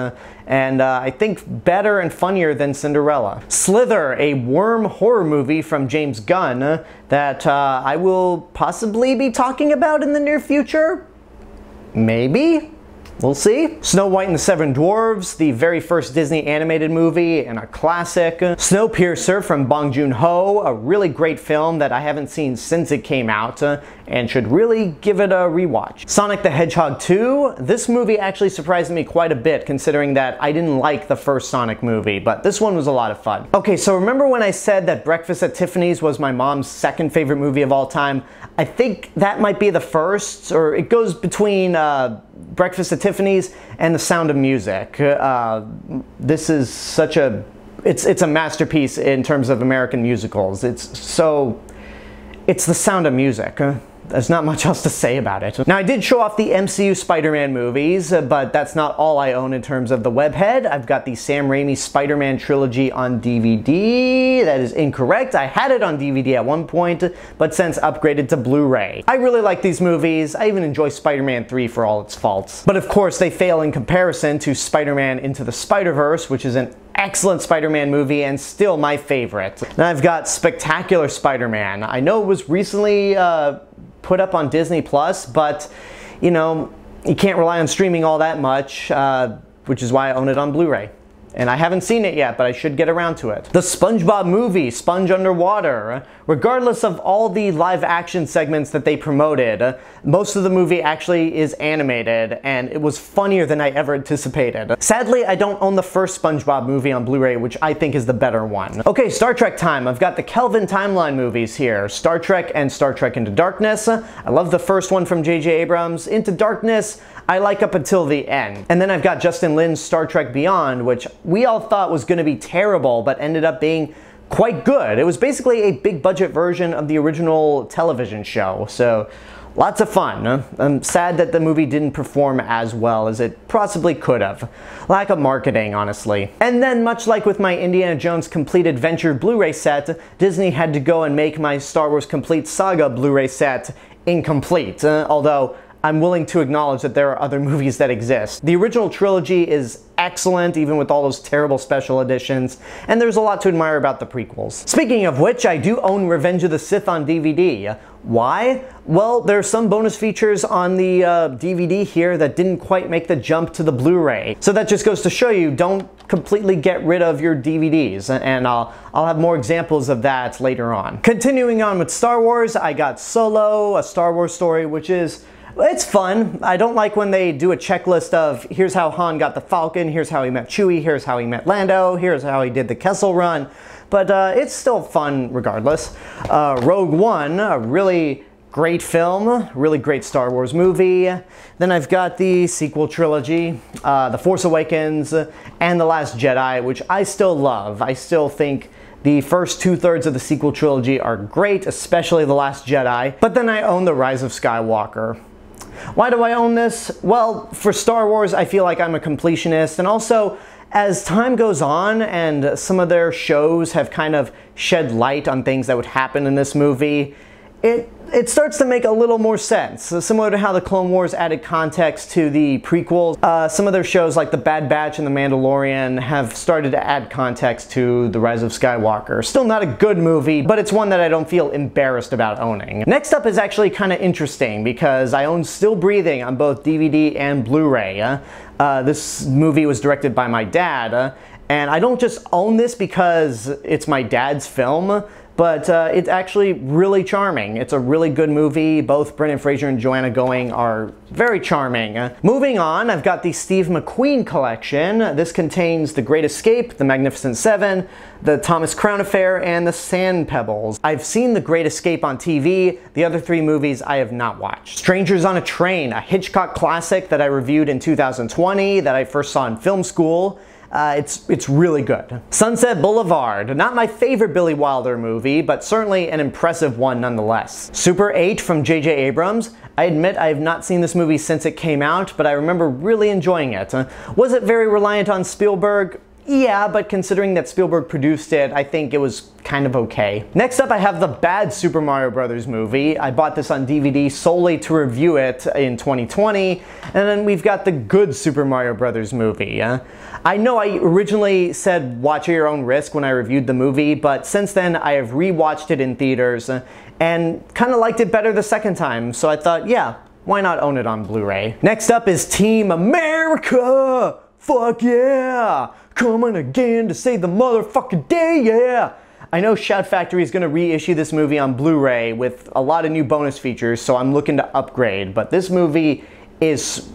and I think better and funnier than Cinderella. Slither, a worm horror movie from James Gunn that I will possibly be talking about in the near future. Maybe? We'll see. Snow White and the Seven Dwarves, the very first Disney animated movie and a classic. Snowpiercer from Bong Joon-ho, a really great film that I haven't seen since it came out and should really give it a rewatch. Sonic the Hedgehog 2. This movie actually surprised me quite a bit considering that I didn't like the first Sonic movie, but this one was a lot of fun. Okay, so remember when I said that Breakfast at Tiffany's was my mom's second favorite movie of all time? I think that might be the first, or it goes between Breakfast at Tiffany's and The Sound of Music. This is such a, it's a masterpiece in terms of American musicals. It's The Sound of Music. There's not much else to say about it. Now, I did show off the MCU Spider-Man movies, but that's not all I own in terms of the webhead. I've got the Sam Raimi Spider-Man trilogy on DVD. That is incorrect. I had it on DVD at one point, but since upgraded to Blu-ray. I really like these movies. I even enjoy Spider-Man 3 for all its faults. But of course, they fail in comparison to Spider-Man Into the Spider-Verse, which is an excellent Spider-Man movie and still my favorite. Then I've got Spectacular Spider-Man. I know it was recently put up on Disney Plus, but you know, you can't rely on streaming all that much, which is why I own it on Blu-ray. And I haven't seen it yet, but I should get around to it. The SpongeBob movie, Sponge Underwater. Regardless of all the live action segments that they promoted, most of the movie actually is animated, and it was funnier than I ever anticipated. Sadly, I don't own the first SpongeBob movie on Blu-ray, which I think is the better one. Okay, Star Trek time. I've got the Kelvin Timeline movies here, Star Trek and Star Trek Into Darkness. I love the first one from J.J. Abrams. Into Darkness, I like up until the end. And then I've got Justin Lin's Star Trek Beyond, which we all thought was going to be terrible, but ended up being quite good. It was basically a big budget version of the original television show, so lots of fun. I'm sad that the movie didn't perform as well as it possibly could have. Lack of marketing, honestly. And then, much like with my Indiana Jones Complete Adventure Blu-ray set, Disney had to go and make my Star Wars Complete Saga Blu-ray set incomplete, although I'm willing to acknowledge that there are other movies that exist. The original trilogy is excellent, even with all those terrible special editions, and there's a lot to admire about the prequels. Speaking of which, I do own Revenge of the Sith on DVD. Why? Well, there are some bonus features on the DVD here that didn't quite make the jump to the Blu-ray. So that just goes to show you, don't completely get rid of your DVDs, and I'll have more examples of that later on. Continuing on with Star Wars, I got Solo, A Star Wars Story, which is it's fun. I don't like when they do a checklist of here's how Han got the Falcon, here's how he met Chewie, here's how he met Lando, here's how he did the Kessel Run, but it's still fun regardless. Rogue One, a really great film, really great Star Wars movie. Then I've got the sequel trilogy, The Force Awakens, and The Last Jedi, which I still love. I still think the first two-thirds of the sequel trilogy are great, especially The Last Jedi. But then I own The Rise of Skywalker. Why do I own this? Well, for Star Wars, I feel like I'm a completionist, and also, as time goes on and some of their shows have kind of shed light on things that would happen in this movie, it starts to make a little more sense. So similar to how the Clone Wars added context to the prequels, some of their shows like The Bad Batch and The Mandalorian have started to add context to The Rise of Skywalker. Still not a good movie, but it's one that I don't feel embarrassed about owning. Next up is actually kind of interesting because I own Still Breathing on both DVD and Blu-ray. This movie was directed by my dad, and I don't just own this because it's my dad's film, but it's actually really charming. It's a really good movie. Both Brendan Fraser and Joanna Going are very charming. Moving on, I've got the Steve McQueen collection. This contains The Great Escape, The Magnificent Seven, The Thomas Crown Affair, and The Sand Pebbles. I've seen The Great Escape on TV. The other three movies I have not watched. Strangers on a Train, a Hitchcock classic that I reviewed in 2020 that I first saw in film school. It's really good. Sunset Boulevard, not my favorite Billy Wilder movie, but certainly an impressive one nonetheless. Super 8 from J.J. Abrams. I admit I have not seen this movie since it came out, but I remember really enjoying it. Was it very reliant on Spielberg? Yeah, but considering that Spielberg produced it, I think it was kind of okay. Next up, I have the bad Super Mario Brothers movie. I bought this on DVD solely to review it in 2020. And then we've got the good Super Mario Brothers movie. I know I originally said watch at your own risk when I reviewed the movie, but since then I have rewatched it in theaters and kind of liked it better the second time. So I thought, yeah, why not own it on Blu-ray? Next up is Team America! Fuck yeah! Coming again to save the motherfucking day, yeah! I know Shout Factory is going to reissue this movie on Blu-ray with a lot of new bonus features, so I'm looking to upgrade, but this movie is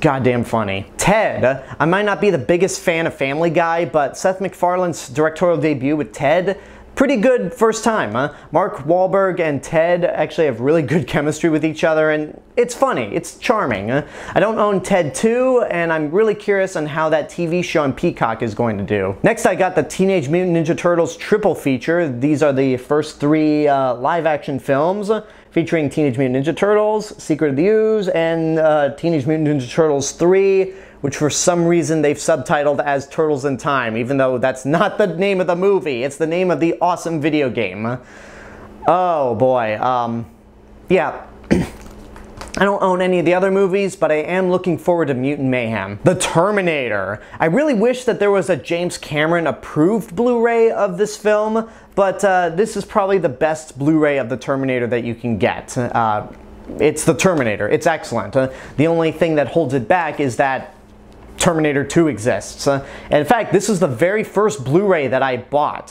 goddamn funny. Ted. I might not be the biggest fan of Family Guy, but Seth MacFarlane's directorial debut with Ted, pretty good first time, huh? Mark Wahlberg and Ted actually have really good chemistry with each other, and it's funny, it's charming. Huh? I don't own Ted 2, and I'm really curious on how that TV show on Peacock is going to do. Next, I got the Teenage Mutant Ninja Turtles triple feature. These are the first three live-action films featuring Teenage Mutant Ninja Turtles, Secret of the Ooze, and Teenage Mutant Ninja Turtles 3, which for some reason they've subtitled as Turtles in Time, even though that's not the name of the movie, it's the name of the awesome video game. Oh boy, yeah. I don't own any of the other movies, but I am looking forward to Mutant Mayhem. The Terminator. I really wish that there was a James Cameron approved Blu-ray of this film, but this is probably the best Blu-ray of The Terminator that you can get. It's The Terminator, it's excellent. The only thing that holds it back is that Terminator 2 exists. And in fact, this is the very first Blu-ray that I bought.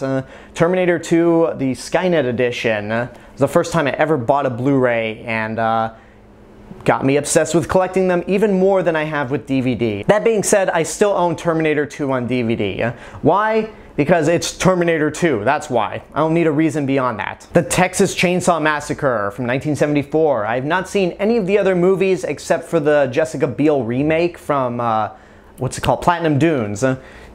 Terminator 2, the Skynet edition, was the first time I ever bought a Blu-ray, and got me obsessed with collecting them even more than I have with DVD. That being said, I still own Terminator 2 on DVD. Why? Because it's Terminator 2, that's why. I don't need a reason beyond that. The Texas Chainsaw Massacre from 1974. I have not seen any of the other movies except for the Jessica Biel remake from what's it called, Platinum Dunes.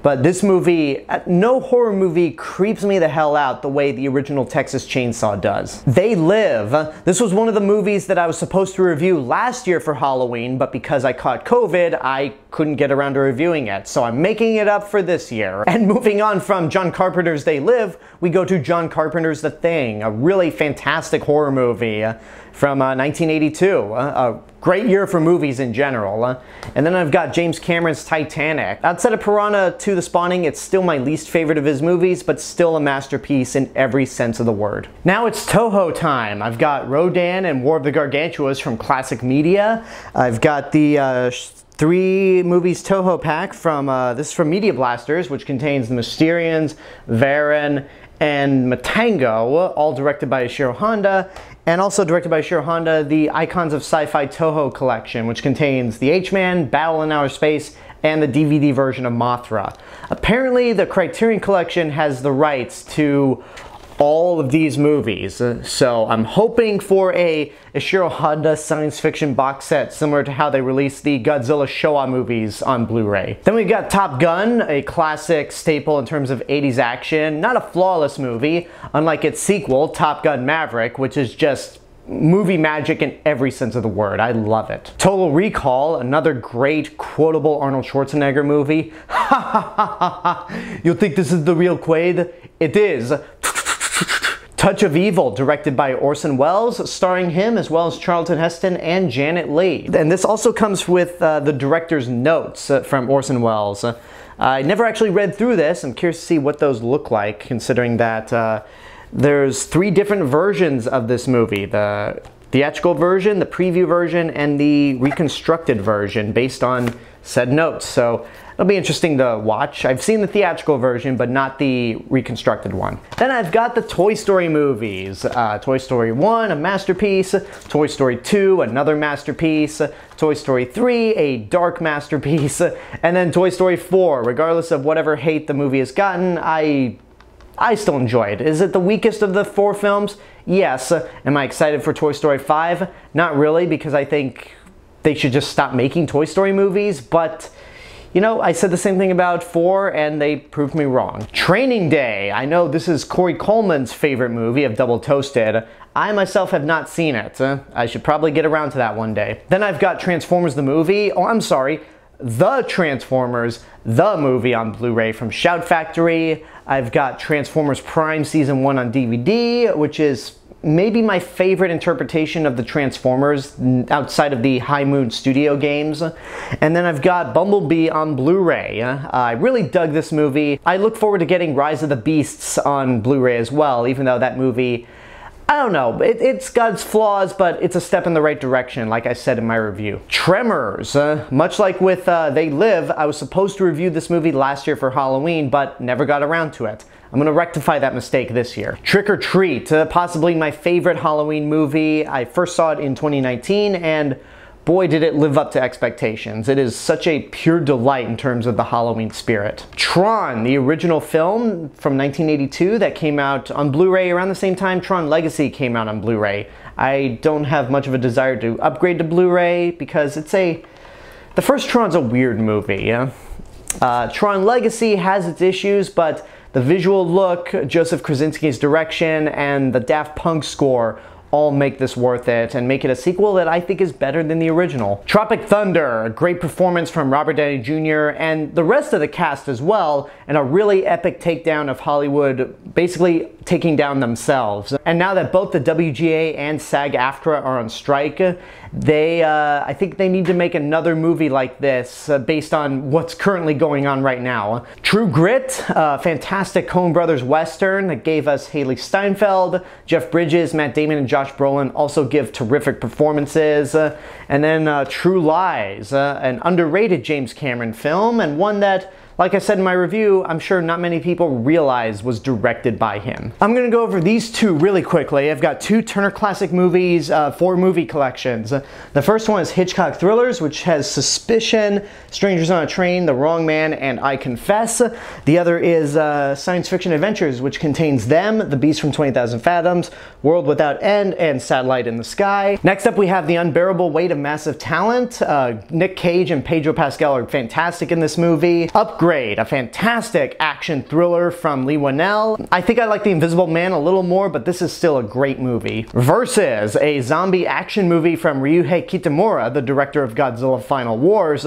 But this movie, no horror movie creeps me the hell out the way the original Texas Chainsaw does. They Live, this was one of the movies that I was supposed to review last year for Halloween, but because I caught COVID, I couldn't get around to reviewing it, so I'm making it up for this year. And moving on from John Carpenter's They Live, we go to John Carpenter's The Thing, a really fantastic horror movie from 1982. Great year for movies in general. And then I've got James Cameron's Titanic. Outside of Piranha 2: The Spawning, it's still my least favorite of his movies, but still a masterpiece in every sense of the word. Now it's Toho time. I've got Rodan and War of the Gargantuas from Classic Media. I've got the three movies Toho pack from, this is from Media Blasters, which contains The Mysterians, Varen, and Matango, all directed by Ishiro Honda, and also directed by Ishiro Honda, the Icons of Sci-Fi Toho collection, which contains The H-Man, Battle in Outer Space, and the DVD version of Mothra. Apparently, the Criterion Collection has the rights to all of these movies, so I'm hoping for a Ishiro Honda science fiction box set similar to how they released the Godzilla Showa movies on Blu-ray. Then we've got Top Gun, a classic staple in terms of 80s action, not a flawless movie, unlike its sequel, Top Gun Maverick, which is just movie magic in every sense of the word. I love it. Total Recall, another great quotable Arnold Schwarzenegger movie. Ha ha ha ha ha! You think this is the real Quaid? It is. Touch of Evil, directed by Orson Welles, starring him as well as Charlton Heston and Janet Leigh. And this also comes with the director's notes from Orson Welles. I never actually read through this. I'm curious to see what those look like, considering that there's three different versions of this movie. The theatrical version, the preview version, and the reconstructed version based on said notes. So it'll be interesting to watch. I've seen the theatrical version, but not the reconstructed one. Then I've got the Toy Story movies. Toy Story 1, a masterpiece. Toy Story 2, another masterpiece. Toy Story 3, a dark masterpiece. And then Toy Story 4, regardless of whatever hate the movie has gotten, I still enjoy it. Is it the weakest of the four films? Yes. Am I excited for Toy Story 5? Not really, because I think they should just stop making Toy Story movies, but you know, I said the same thing about 4, and they proved me wrong. Training Day. I know this is Corey Coleman's favorite movie of Double Toasted. I myself have not seen it. I should probably get around to that one day. Then I've got Transformers the movie. Oh, I'm sorry. The Transformers, the movie on Blu-ray from Shout Factory. I've got Transformers Prime Season 1 on DVD, which is maybe my favorite interpretation of the Transformers outside of the High Moon Studio games. And then I've got Bumblebee on Blu-ray. I really dug this movie. I look forward to getting Rise of the Beasts on Blu-ray as well, even though that movie, I don't know, it's got its flaws, but it's a step in the right direction, like I said in my review. Tremors. Much like with They Live, I was supposed to review this movie last year for Halloween, but never got around to it. I'm gonna rectify that mistake this year. Trick or Treat, possibly my favorite Halloween movie. I first saw it in 2019, and boy, did it live up to expectations. It is such a pure delight in terms of the Halloween spirit. Tron, the original film from 1982 that came out on Blu-ray around the same time Tron Legacy came out on Blu-ray. I don't have much of a desire to upgrade to Blu-ray because it's the first Tron's a weird movie. Yeah? Tron Legacy has its issues, but the visual look, Joseph Krasinski's direction, and the Daft Punk score all make this worth it and make it a sequel that I think is better than the original. Tropic Thunder, a great performance from Robert Downey Jr. and the rest of the cast as well, and a really epic takedown of Hollywood basically taking down themselves. And now that both the WGA and SAG-AFTRA are on strike, I think they need to make another movie like this based on what's currently going on right now. True Grit, fantastic Coen Brothers Western that gave us Haley Steinfeld, Jeff Bridges, Matt Damon, and Josh Brolin also give terrific performances. And then True Lies, an underrated James Cameron film, and one that like I said in my review, I'm sure not many people realize was directed by him. I'm gonna go over these two really quickly. I've got two Turner Classic Movies, 4 movie collections. The first one is Hitchcock Thrillers, which has Suspicion, Strangers on a Train, The Wrong Man, and I Confess. The other is Science Fiction Adventures, which contains Them, The Beast from 20,000 Fathoms, World Without End, and Satellite in the Sky. Next up, we have The Unbearable Weight of Massive Talent. Nick Cage and Pedro Pascal are fantastic in this movie. Upgrade, a fantastic action thriller from Lee Whannell. I think I like The Invisible Man a little more, but this is still a great movie. Versus, a zombie action movie from Ryuhei Kitamura, the director of Godzilla Final Wars,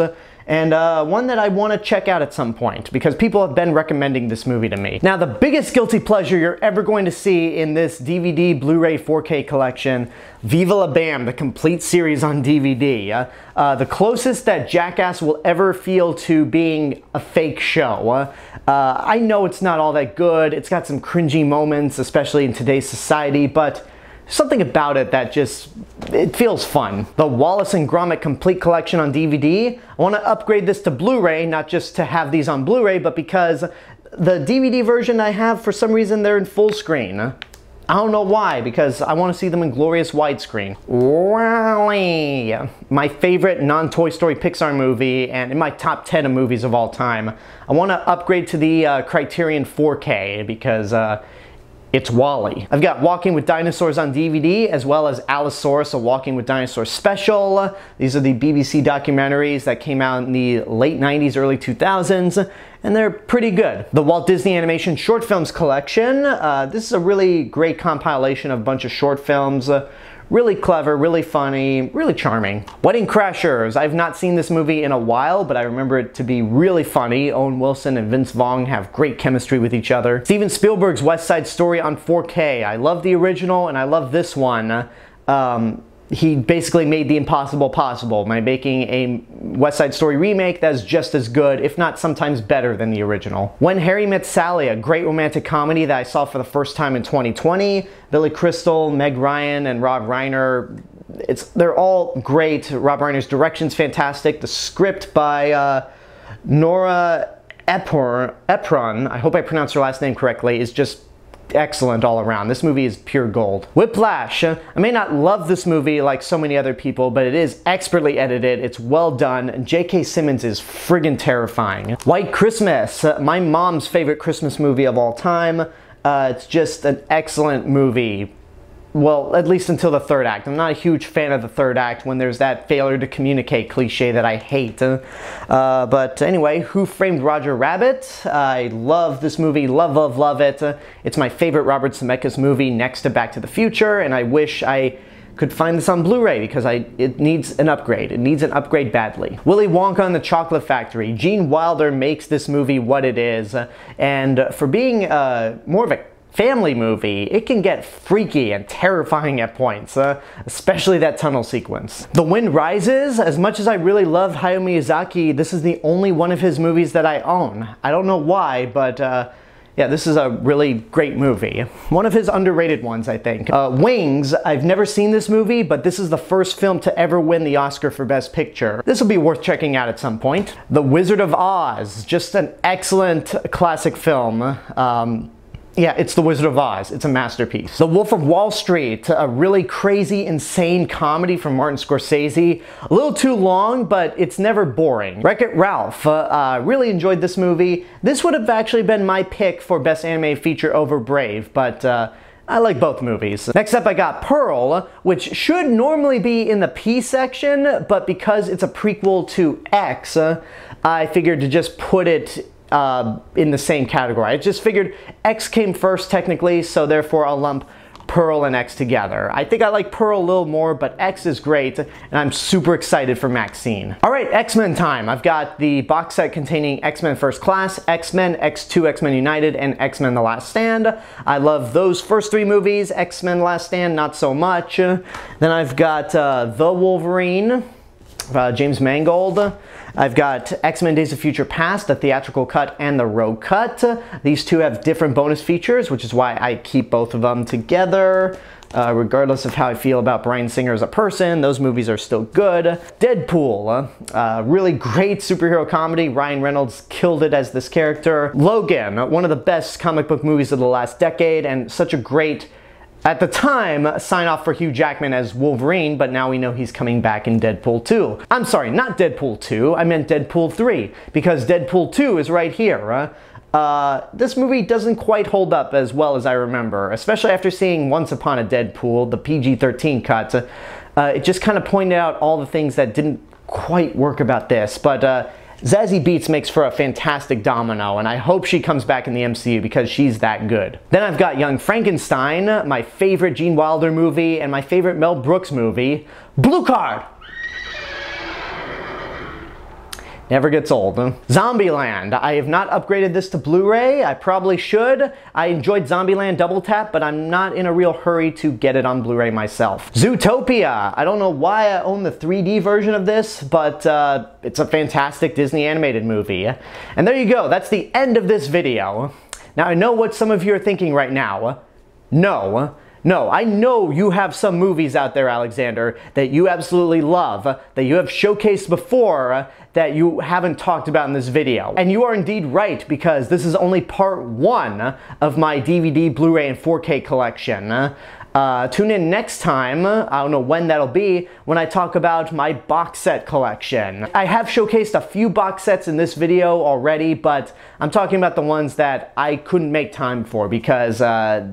and one that I want to check out at some point because people have been recommending this movie to me. Now, the biggest guilty pleasure you're ever going to see in this DVD, Blu-ray, 4K collection, Viva La Bam, the complete series on DVD. The closest that Jackass will ever feel to being a fake show. I know it's not all that good. It's got some cringy moments, especially in today's society, but something about it that just, it feels fun. The Wallace and Gromit Complete Collection on DVD. I want to upgrade this to Blu-ray, not just to have these on Blu-ray, but because the DVD version I have, for some reason, they're in full screen. I don't know why, because I want to see them in glorious widescreen. Wall-E, my favorite non-Toy Story Pixar movie, and in my top 10 of movies of all time. I want to upgrade to the Criterion 4K because it's Wall-E. I've got Walking with Dinosaurs on DVD, as well as Allosaurus, a Walking with Dinosaurs special. These are the BBC documentaries that came out in the late 90s, early 2000s, and they're pretty good. The Walt Disney Animation Short Films Collection. This is a really great compilation of a bunch of short films. Really clever, really funny, really charming. Wedding Crashers. I've not seen this movie in a while, but I remember it to be really funny. Owen Wilson and Vince Vaughn have great chemistry with each other. Steven Spielberg's West Side Story on 4K. I love the original and I love this one. He basically made the impossible possible by making a West Side Story remake that's just as good, if not sometimes better than the original. When Harry Met Sally, a great romantic comedy that I saw for the first time in 2020. Billy Crystal, Meg Ryan, and Rob Reiner. They're all great. Rob Reiner's direction's fantastic. The script by Nora Ephron, I hope I pronounced her last name correctly, is just excellent all around. This movie is pure gold. Whiplash. I may not love this movie like so many other people, but it is expertly edited. It's well done. And J.K. Simmons is friggin' terrifying. White Christmas. My mom's favorite Christmas movie of all time. It's just an excellent movie. Well, at least until the third act. I'm not a huge fan of the third act when there's that failure to communicate cliche that I hate. But anyway, Who Framed Roger Rabbit? I love this movie, love, love, love it. It's my favorite Robert Zemeckis movie next to Back to the Future, and I wish I could find this on Blu-ray because it needs an upgrade. It needs an upgrade badly. Willy Wonka and the Chocolate Factory. Gene Wilder makes this movie what it is, and for being more of a family movie, it can get freaky and terrifying at points, especially that tunnel sequence. The Wind Rises. As much as I really love Hayao Miyazaki, this is the only one of his movies that I own. I don't know why, but yeah, this is a really great movie. One of his underrated ones, I think. Wings. I've never seen this movie, but this is the first film to ever win the Oscar for Best Picture. This will be worth checking out at some point. The Wizard of Oz. Just an excellent classic film. Yeah, it's The Wizard of Oz. It's a masterpiece. The Wolf of Wall Street, a really crazy, insane comedy from Martin Scorsese. A little too long, but it's never boring. Wreck-It Ralph. Really enjoyed this movie. This would have actually been my pick for Best Animated Feature over Brave, but I like both movies. Next up, I got Pearl, which should normally be in the P section, but because it's a prequel to X, I figured to just put it in the same category. I just figured X came first technically, so therefore I'll lump Pearl and X together. I think I like Pearl a little more, but X is great, and I'm super excited for Maxine. All right, X-Men time. I've got the box set containing X-Men First Class, X-Men, X2, X-Men United, and X-Men The Last Stand. I love those first 3 movies. X-Men Last Stand, not so much. Then I've got The Wolverine, James Mangold. I've got X-Men Days of Future Past, the theatrical cut and the road cut. These two have different bonus features, which is why I keep both of them together. Regardless of how I feel about Bryan Singer as a person, those movies are still good. Deadpool, really great superhero comedy. Ryan Reynolds killed it as this character. Logan, one of the best comic book movies of the last decade, and such a great, at the time, sign off for Hugh Jackman as Wolverine, but now we know he's coming back in Deadpool 2. I'm sorry, not Deadpool 2, I meant Deadpool 3, because Deadpool 2 is right here. This movie doesn't quite hold up as well as I remember, especially after seeing Once Upon a Deadpool, the PG-13 cut. It just kind of pointed out all the things that didn't quite work about this, but Zazie Beetz makes for a fantastic domino, and I hope she comes back in the MCU because she's that good. Then I've got Young Frankenstein, my favorite Gene Wilder movie, and my favorite Mel Brooks movie, Blue Card! Never gets old. Zombieland. I have not upgraded this to Blu-ray. I probably should. I enjoyed Zombieland Double Tap, but I'm not in a real hurry to get it on Blu-ray myself. Zootopia. I don't know why I own the 3D version of this, but it's a fantastic Disney animated movie. And there you go. That's the end of this video. Now I know what some of you are thinking right now. No. No, I know you have some movies out there, Alexander, that you absolutely love, that you have showcased before, that you haven't talked about in this video. And you are indeed right, because this is only part one of my DVD, Blu-ray, and 4K collection. Tune in next time, I don't know when that'll be, when I talk about my box set collection. I have showcased a few box sets in this video already, but I'm talking about the ones that I couldn't make time for because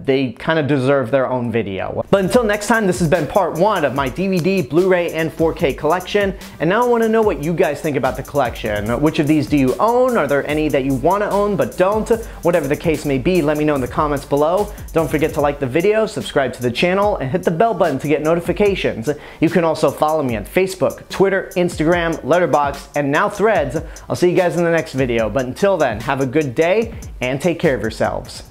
they kind of deserve their own video. But until next time, this has been part one of my DVD, Blu-ray, and 4K collection, and now I want to know what you guys think about the collection. Which of these do you own? Are there any that you want to own but don't? Whatever the case may be, let me know in the comments below. Don't forget to like the video, subscribe to the channel, and hit the bell button to get notifications. You can also follow me on Facebook, Twitter, Instagram, Letterboxd, and now Threads. I'll see you guys in the next video, but until then, have a good day and take care of yourselves.